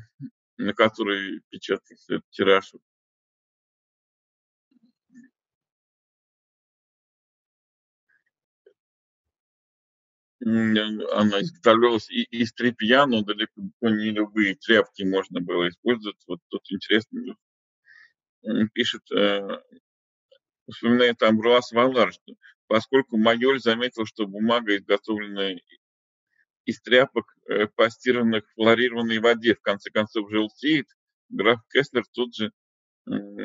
на которой печатался этот тираж. Она изготовлялась из тряпья, но далеко не любые тряпки можно было использовать. Вот тут интересно пишет, вспоминает Амбруас Валар, что поскольку Майоль заметил, что бумага, изготовленная из тряпок, постиранных в хлорированной воде, в конце концов желтеет, граф Кесслер тут же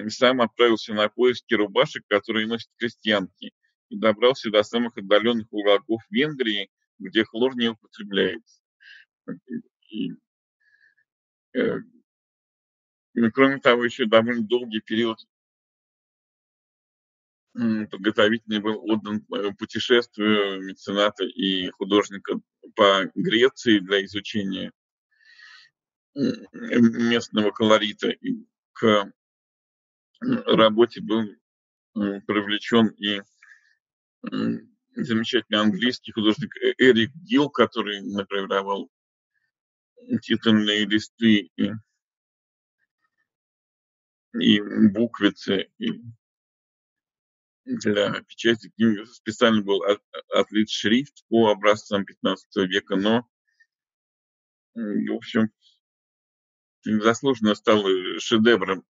сам отправился на поиски рубашек, которые носят крестьянки, и добрался до самых отдаленных уголков Венгрии, где хлор не употребляется. И кроме того, еще довольно долгий период подготовительный был отдан путешествию мецената и художника по Греции для изучения местного колорита. И к работе был привлечен и замечательный английский художник Эрик Гилл, который награвировал титульные листы и буквицы и для печати книги. Специально был отлит шрифт по образцам 15 века, но, в общем, заслуженно стал шедевром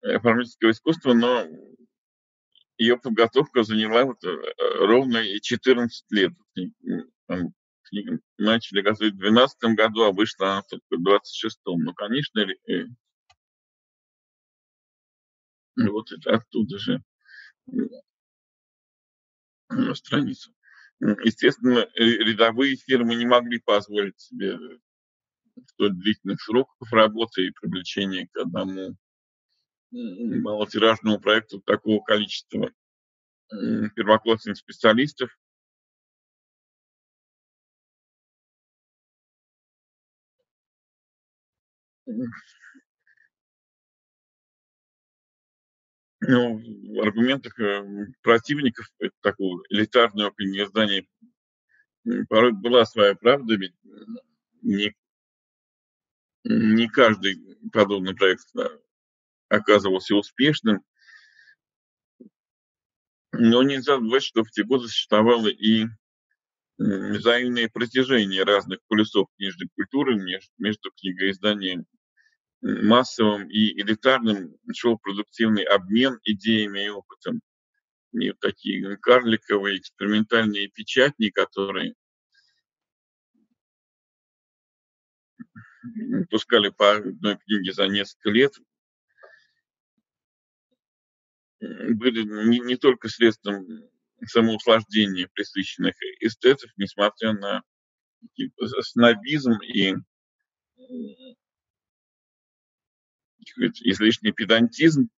оформительского искусства, но ее подготовка заняла вот ровно 14 лет. Книгу начали готовить в 2012 году, а вышла она только в 26-м. Ну, конечно, вот это оттуда же страницу. Естественно, рядовые фирмы не могли позволить себе столь длительных сроков работы и привлечения к одному малотиражному проекту такого количества первоклассных специалистов. Ну, в аргументах противников такого элитарного книгоиздания порой была своя правда, ведь Не каждый подобный проект оказывался успешным. Но нельзя забывать, что в те годы существовало и взаимное протяжение разных полюсов книжной культуры между книгоизданием массовым и элитарным, шел продуктивный обмен идеями и опытом. И вот такие карликовые экспериментальные печатни, которые пускали по одной книге за несколько лет, были не только средством самоуслаждения присыщенных эстетов, несмотря на снобизм и излишний педантизм.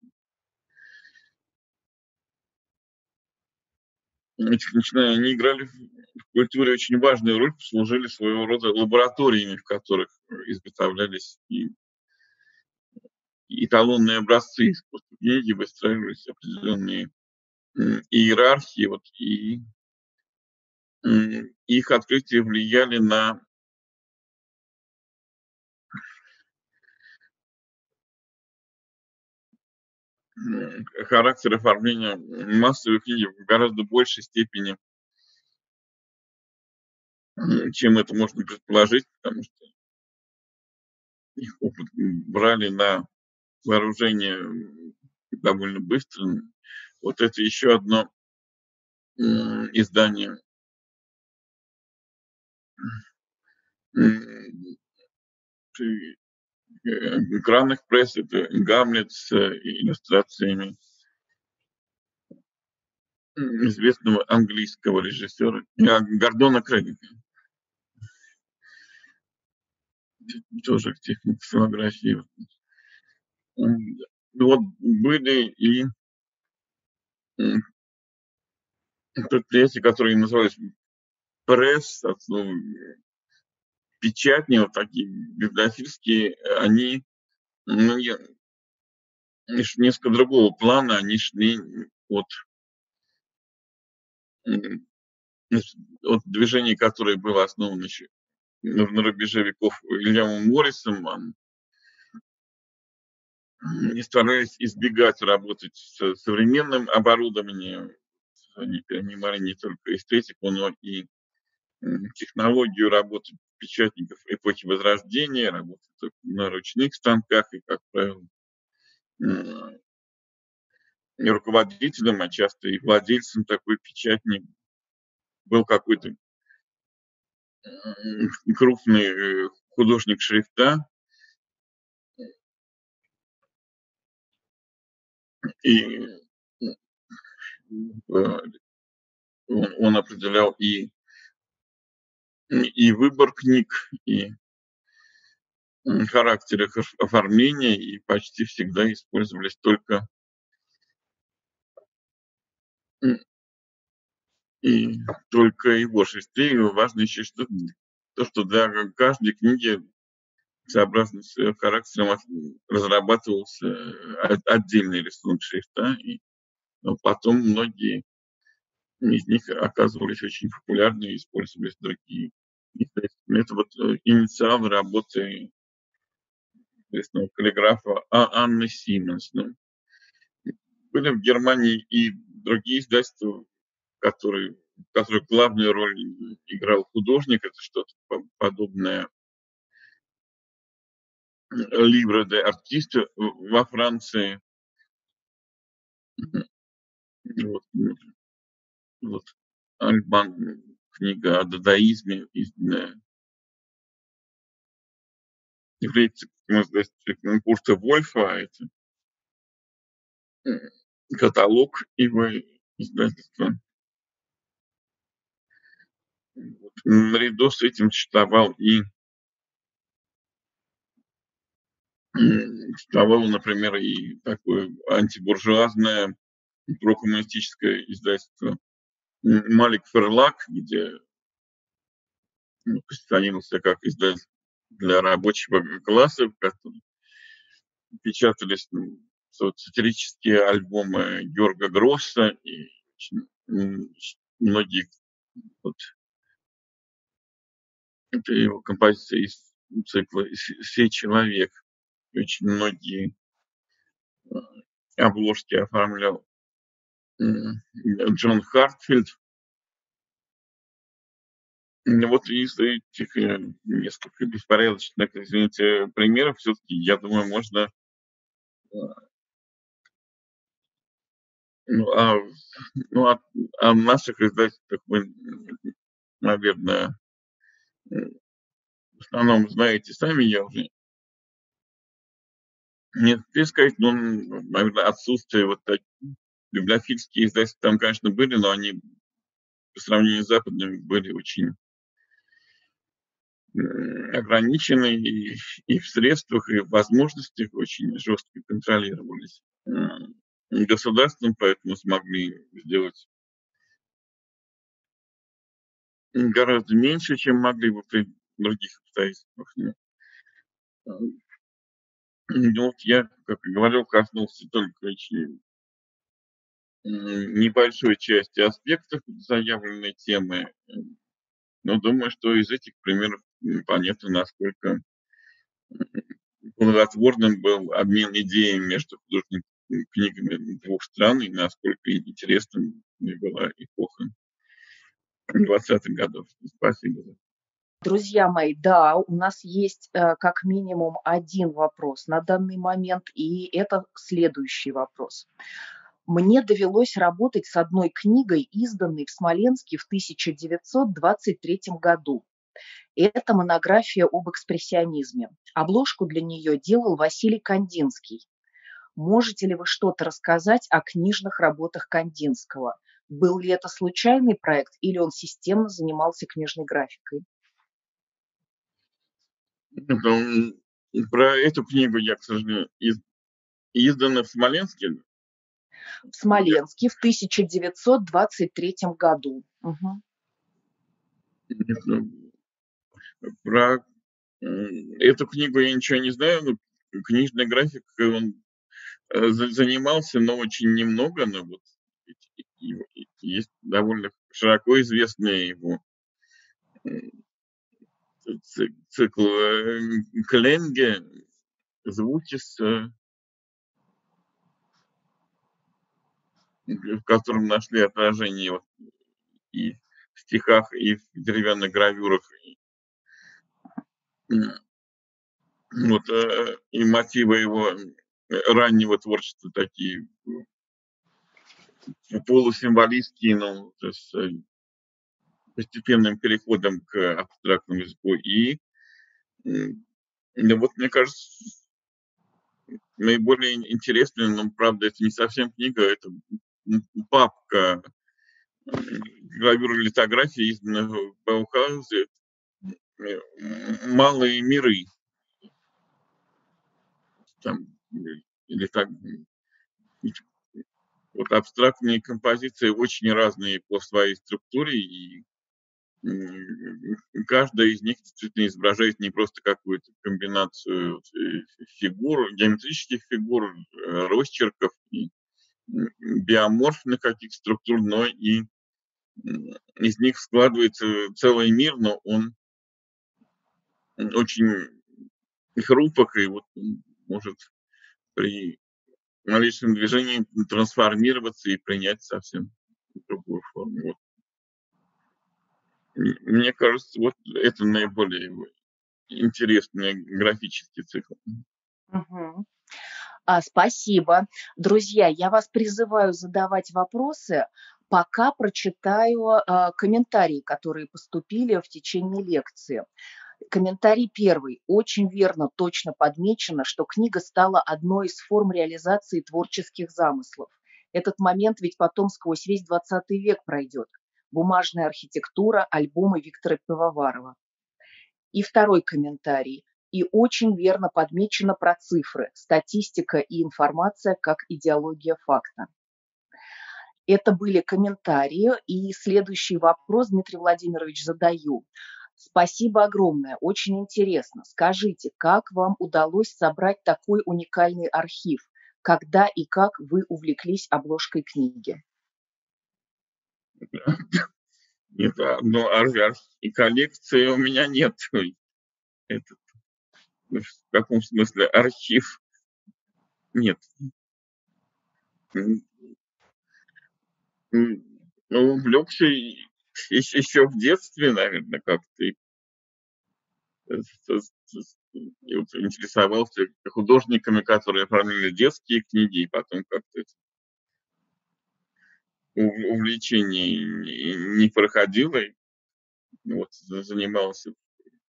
Они играли в культуре очень важную роль, служили своего рода лабораториями, в которых изготовлялись и эталонные образцы искусства книги, выстраивались определенные иерархии, вот, и их открытия влияли на характер оформления массовой книги в гораздо большей степени, чем это можно предположить, потому что их опыт брали на вооружение довольно быстро. Вот это еще одно издание экранных пресс, это Гамлет с иллюстрациями известного английского режиссера Гордона Крейга. Тоже техника фотографии. Вот были и предприятия, которые назывались пресс, от слова печатни, вот такие библиофильские, они несколько другого плана, они шли от движения, которое было основано еще на рубеже веков Уильямом Моррисом, они старались избегать работать с современным оборудованием, они принимали не только эстетику, но и технологию работы печатников эпохи Возрождения, работы на ручных станках, и, как правило, руководителем, а часто и владельцем такой печатни был какой-то крупный художник шрифта. И он определял и выбор книг, и характер их оформления, и почти всегда использовались только его шрифты. Важно еще то, что для каждой книги сообразно с характером разрабатывался отдельный рисунок шрифта, но потом многие из них оказывались очень популярны и использовались другие. Это вот инициалы работы известного каллиграфа Анны Сименс. Были в Германии и другие издательства, в которых главную роль играл художник. Это что-то подобное Либра де Артисты во Франции. Вот Альбан, книга о дадаизме, изданная является Курта Вольфа, это каталог его издательства. Вот. Наряду с этим существовало, например, и такое антибуржуазное прокоммунистическое издательство Малик Ферлаг, где позиционировался как издатель для рабочего класса, в котором печатались сатирические альбомы Георга Гросса и многие это его композиции из цикла «Все человек». Очень многие обложки оформлял Джон Хартфилд. Вот из этих несколько беспорядочных, извините, примеров все-таки, я думаю, можно о наших издательствах вы, наверное, в основном знаете сами, я уже не хочу сказать, но, наверное, отсутствие вот таких библиофильских издательств там, конечно, были, но они по сравнению с западными были очень ограничены и в средствах, и в возможностях, очень жестко контролировались государством, поэтому смогли сделать гораздо меньше, чем могли бы при других обстоятельствах. Ну, вот я, как и говорил, коснулся только очень небольшой части аспектов заявленной темы, но думаю, что из этих примеров понятно, насколько плодотворным был обмен идеями между художественными книгами двух стран и насколько интересным была эпоха 20-х годов. Спасибо. Друзья мои, да, у нас есть как минимум один вопрос на данный момент, и это следующий вопрос. Мне довелось работать с одной книгой, изданной в Смоленске в 1923 году. Это монография об экспрессионизме. Обложку для нее делал Василий Кандинский. Можете ли вы что-то рассказать о книжных работах Кандинского? Был ли это случайный проект или он системно занимался книжной графикой? Про эту книгу я, к сожалению, издана в Смоленске. В Смоленске в 1923 году. Угу. Про эту книгу я ничего не знаю. Книжной графикой он занимался, но очень немного. Но вот есть довольно широко известные его цикл «Кленге», «Звуки», в котором нашли отражение вот и в стихах, и в деревянных гравюрах. Вот, и мотивы его раннего творчества такие полусимволистские, но с постепенным переходом к абстрактному языку. И вот, мне кажется, наиболее интересный, но, правда, это не совсем книга, это папка гравюр и литографии, изданная в Баухаузе, «Малые миры». Там, или так, вот абстрактные композиции очень разные по своей структуре, и каждая из них действительно изображает не просто какую-то комбинацию фигур, геометрических фигур, росчерков и биоморфных каких-то структур, но и из них складывается целый мир, но он очень хрупок, и вот может при малейшем движении трансформироваться и принять совсем другую форму. Вот. Мне кажется, вот это наиболее интересный графический цикл. Угу. Спасибо. Друзья, я вас призываю задавать вопросы, пока прочитаю комментарии, которые поступили в течение лекции. Комментарий первый. Очень верно, точно подмечено, что книга стала одной из форм реализации творческих замыслов. Этот момент ведь потом сквозь весь 20 век пройдет. Бумажная архитектура, альбомы Виктора Пивоварова. И второй комментарий. И очень верно подмечено про цифры, статистика и информация как идеология факта. Это были комментарии. И следующий вопрос, Дмитрий Владимирович, задаю. Спасибо огромное, очень интересно. Скажите, как вам удалось собрать такой уникальный архив? Когда и как вы увлеклись обложкой книги? Нет, ну, и коллекции у меня нет. Это в каком смысле архив? Нет. Увлекся еще в детстве, наверное, как-то интересовался художниками, которые оформляли детские книги, и потом как-то увлечение не проходило. Вот, занимался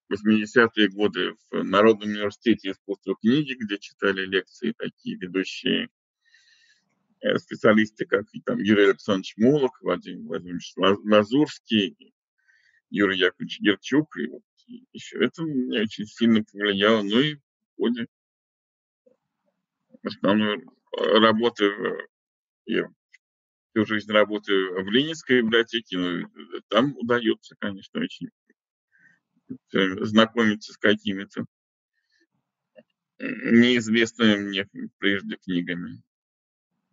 в 80-е годы в Народном университете искусства книги, где читали лекции такие ведущие специалисты, как там, Юрий Александрович Молок, Владимир Владимирович Лазурский, Юрий Яковлевич Герчук. И вот еще это мне очень сильно повлияло. Ну и в ходе основной работы я всю жизнь работаю в Ленинской библиотеке, но там удается, конечно, очень знакомиться с какими-то неизвестными мне прежде книгами.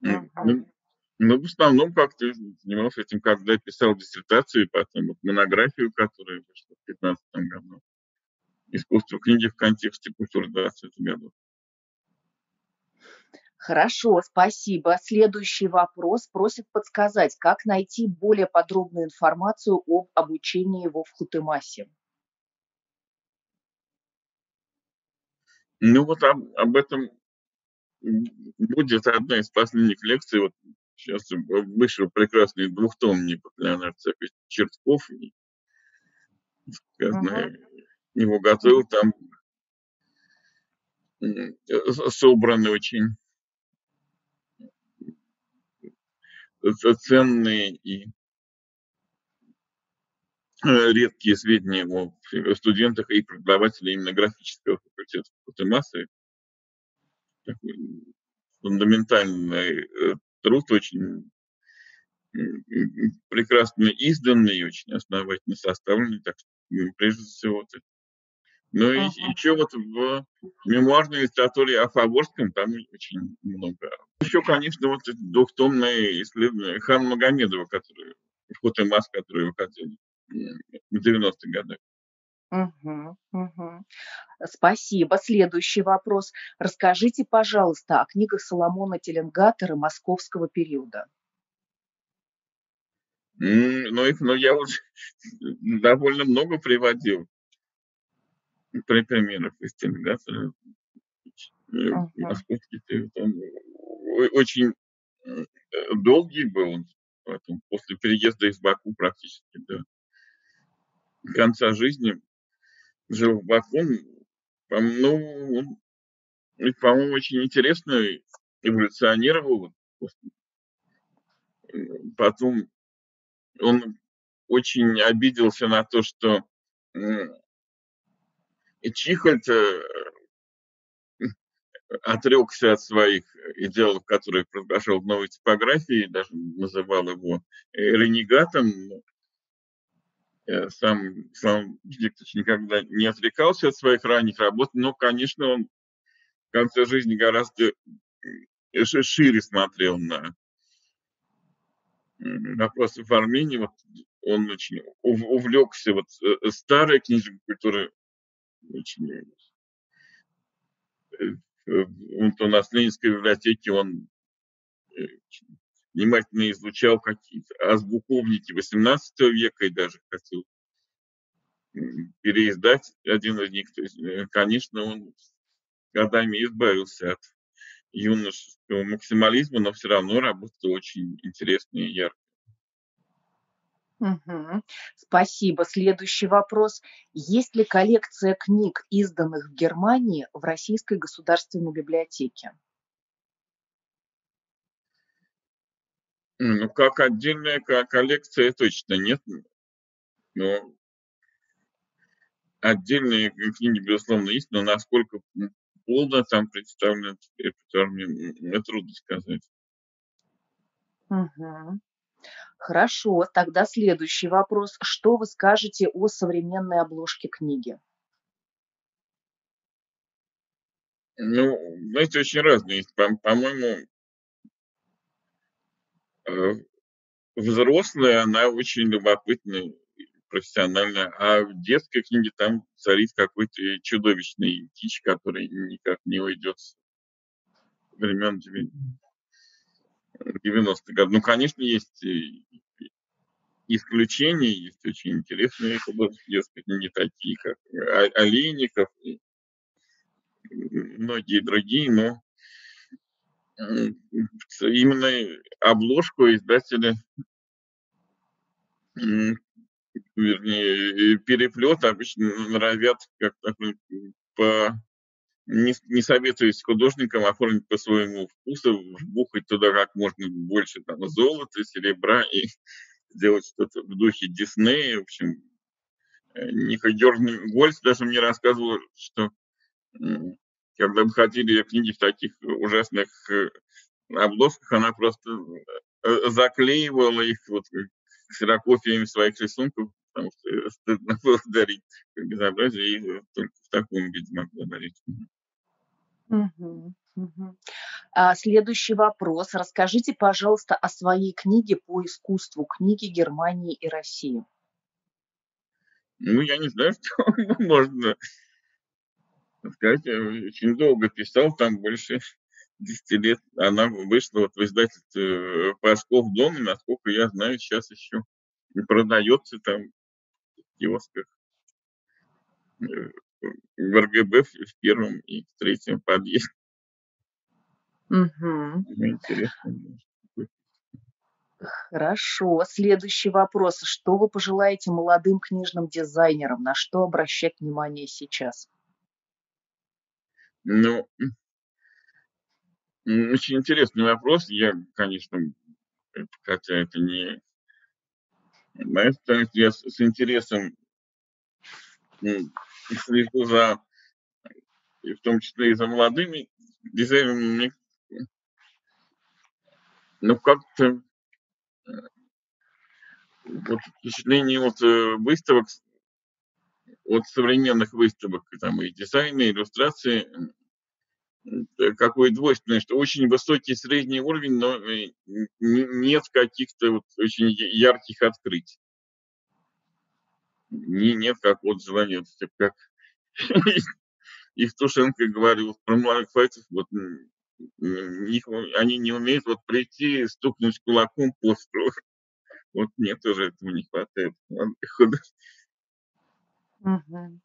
Но в основном как-то занимался этим, когда писал диссертацию, потом вот монографию, которая вышла в 2015 году. Искусство книги в контексте культуры 20 годов. Хорошо, спасибо. Следующий вопрос просит подсказать, как найти более подробную информацию об обучении во Вхутемасе. Ну вот об этом будет одна из последних лекций. Вот сейчас вышел прекрасный двухтомник Леонард Цепич Чертков. Его готовил, там собраны очень ценные и редкие сведения о студентах и преподавателях именно графического факультета Вхутемаса. Такой фундаментальный труд, очень прекрасно изданный, очень основательно составленный, так прежде всего. Ну и еще вот в мемуарной литературе о Фаворском там очень много. Еще, конечно, вот двухтомное исследование Хана Магомедова, который Вхутемас, который выходил в 90-х годах. Спасибо. Следующий вопрос. Расскажите, пожалуйста, о книгах Соломона Теленгатера московского периода. Ну, я уже довольно много приводил примеров из Теленгатера. Московский период. Он очень долгий был, потом, после переезда из Баку практически до конца жизни. Жил в Баку, по-моему, очень интересно эволюционировал. Потом он очень обиделся на то, что Чихольд отрекся от своих идеалов, которые произошел в новой типографии, даже называл его ренегатом. Сам Венедиктович никогда не отвлекался от своих ранних работ, но, конечно, он в конце жизни гораздо шире смотрел на вопросы в Армении. Вот он очень увлекся вот старой книжной культурой. Вот у нас в Ленинской библиотеке он внимательно изучал какие-то азбуковники XVIII века и даже хотел переиздать один из них. То есть, конечно, он годами избавился от юношеского максимализма, но все равно работа очень интересная и яркая. Спасибо. Следующий вопрос. Есть ли коллекция книг, изданных в Германии, в Российской государственной библиотеке? Ну, как отдельная коллекция точно нет, но отдельные книги, безусловно, есть, но насколько полно там представлено, мне трудно сказать. Хорошо, тогда следующий вопрос. Что вы скажете о современной обложке книги? Ну, знаете, очень разные. По-моему, взрослая, она очень любопытная, профессионально, а в детской книге там царит какой-то чудовищный кич, который никак не уйдет с времен 90-х годов. Ну, конечно, есть исключения, есть очень интересные художественные детские книги, такие как Олейников и многие другие, но именно обложку издатели, вернее, переплет обычно норовят как-то не советуясь с художником, оформить по своему вкусу, вбухать туда как можно больше там золота, серебра и сделать что-то в духе Диснея. В общем, Герберт Гольц даже мне рассказывал, что когда выходили ее книги в таких ужасных обложках, она просто заклеивала их вот ксерокопиями своих рисунков, потому что стыдно было дарить безобразие, и только в таком виде могла дарить. Угу, угу. Следующий вопрос. Расскажите, пожалуйста, о своей книге по искусству, книге Германии и России. Ну, я не знаю, что можно сказать. Я очень долго писал, там больше 10 лет. Она вышла вот в издательстве «Пашков Дон», и, насколько я знаю, сейчас еще продается там в киосках в РГБ в первом и в третьем подъезде. Угу. Интересно. Хорошо. Следующий вопрос. Что вы пожелаете молодым книжным дизайнерам? На что обращать внимание сейчас? Ну, очень интересный вопрос. Я, конечно, хотя это не моя специальность, я с интересом слежу за, в том числе и за молодыми дизайнерами. Ну, как-то вот впечатление от выставок, от современных выставок, там и дизайна, и иллюстрации, какое двойственное, что очень высокий средний уровень, но нет каких-то вот очень ярких открытий. Нет какого-то желания, как Евтушенко говорил про молодых поэтов, вот они не умеют вот прийти и стукнуть кулаком по столу. Вот мне тоже этого не хватает. Угу.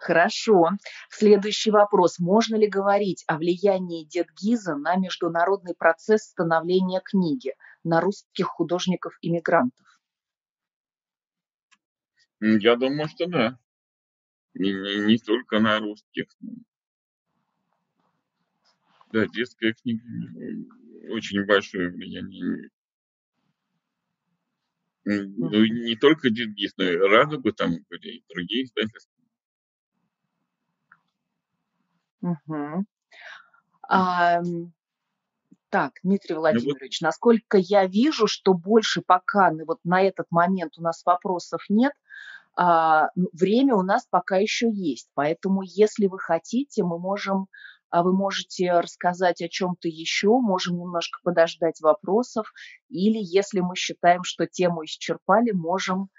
Хорошо. Следующий вопрос. Можно ли говорить о влиянии Дедгиза на международный процесс становления книги, на русских художников-иммигрантов? Я думаю, что да. И не только на русских. Да, детская книга очень большое влияние. Ну, не только Дедгиз, но и Радуга там были, и другие издательства. Угу. Так, Дмитрий Владимирович, насколько я вижу, что больше пока вот на этот момент у нас вопросов нет, время у нас пока еще есть, поэтому если вы хотите, вы можете рассказать о чем-то еще, можем немножко подождать вопросов, или если мы считаем, что тему исчерпали, можем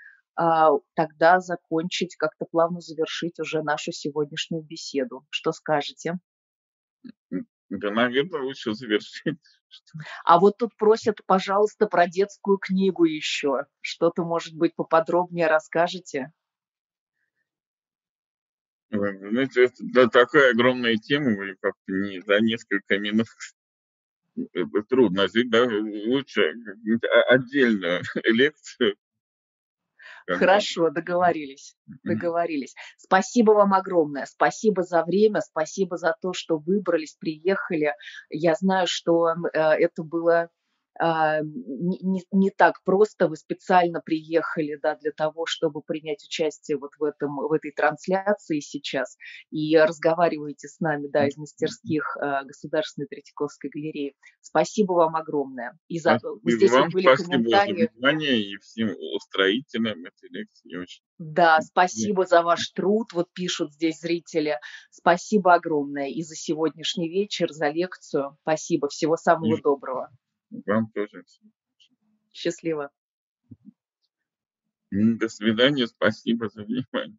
тогда закончить, как-то плавно завершить уже нашу сегодняшнюю беседу. Что скажете? Да, наверное, лучше завершить. А вот тут просят, пожалуйста, про детскую книгу еще. Что-то, может быть, поподробнее расскажете? Знаете, это такая огромная тема, как-то не за несколько минут трудно жить, да? Лучше отдельно лекцию. Хорошо, договорились, договорились. Спасибо вам огромное, спасибо за время, спасибо за то, что выбрались, приехали. Я знаю, что это было не так просто, вы специально приехали, да, для того, чтобы принять участие вот в этой трансляции сейчас, и разговариваете с нами, да, из мастерских Государственной Третьяковской галереи. Спасибо вам огромное. И за то, здесь вам были комментарии. И всем устроителям этой лекции очень. Да, спасибо за ваш труд, вот пишут здесь зрители. Спасибо огромное и за сегодняшний вечер, за лекцию. Спасибо, всего самого доброго. Вам тоже. Счастливо. До свидания, спасибо за внимание.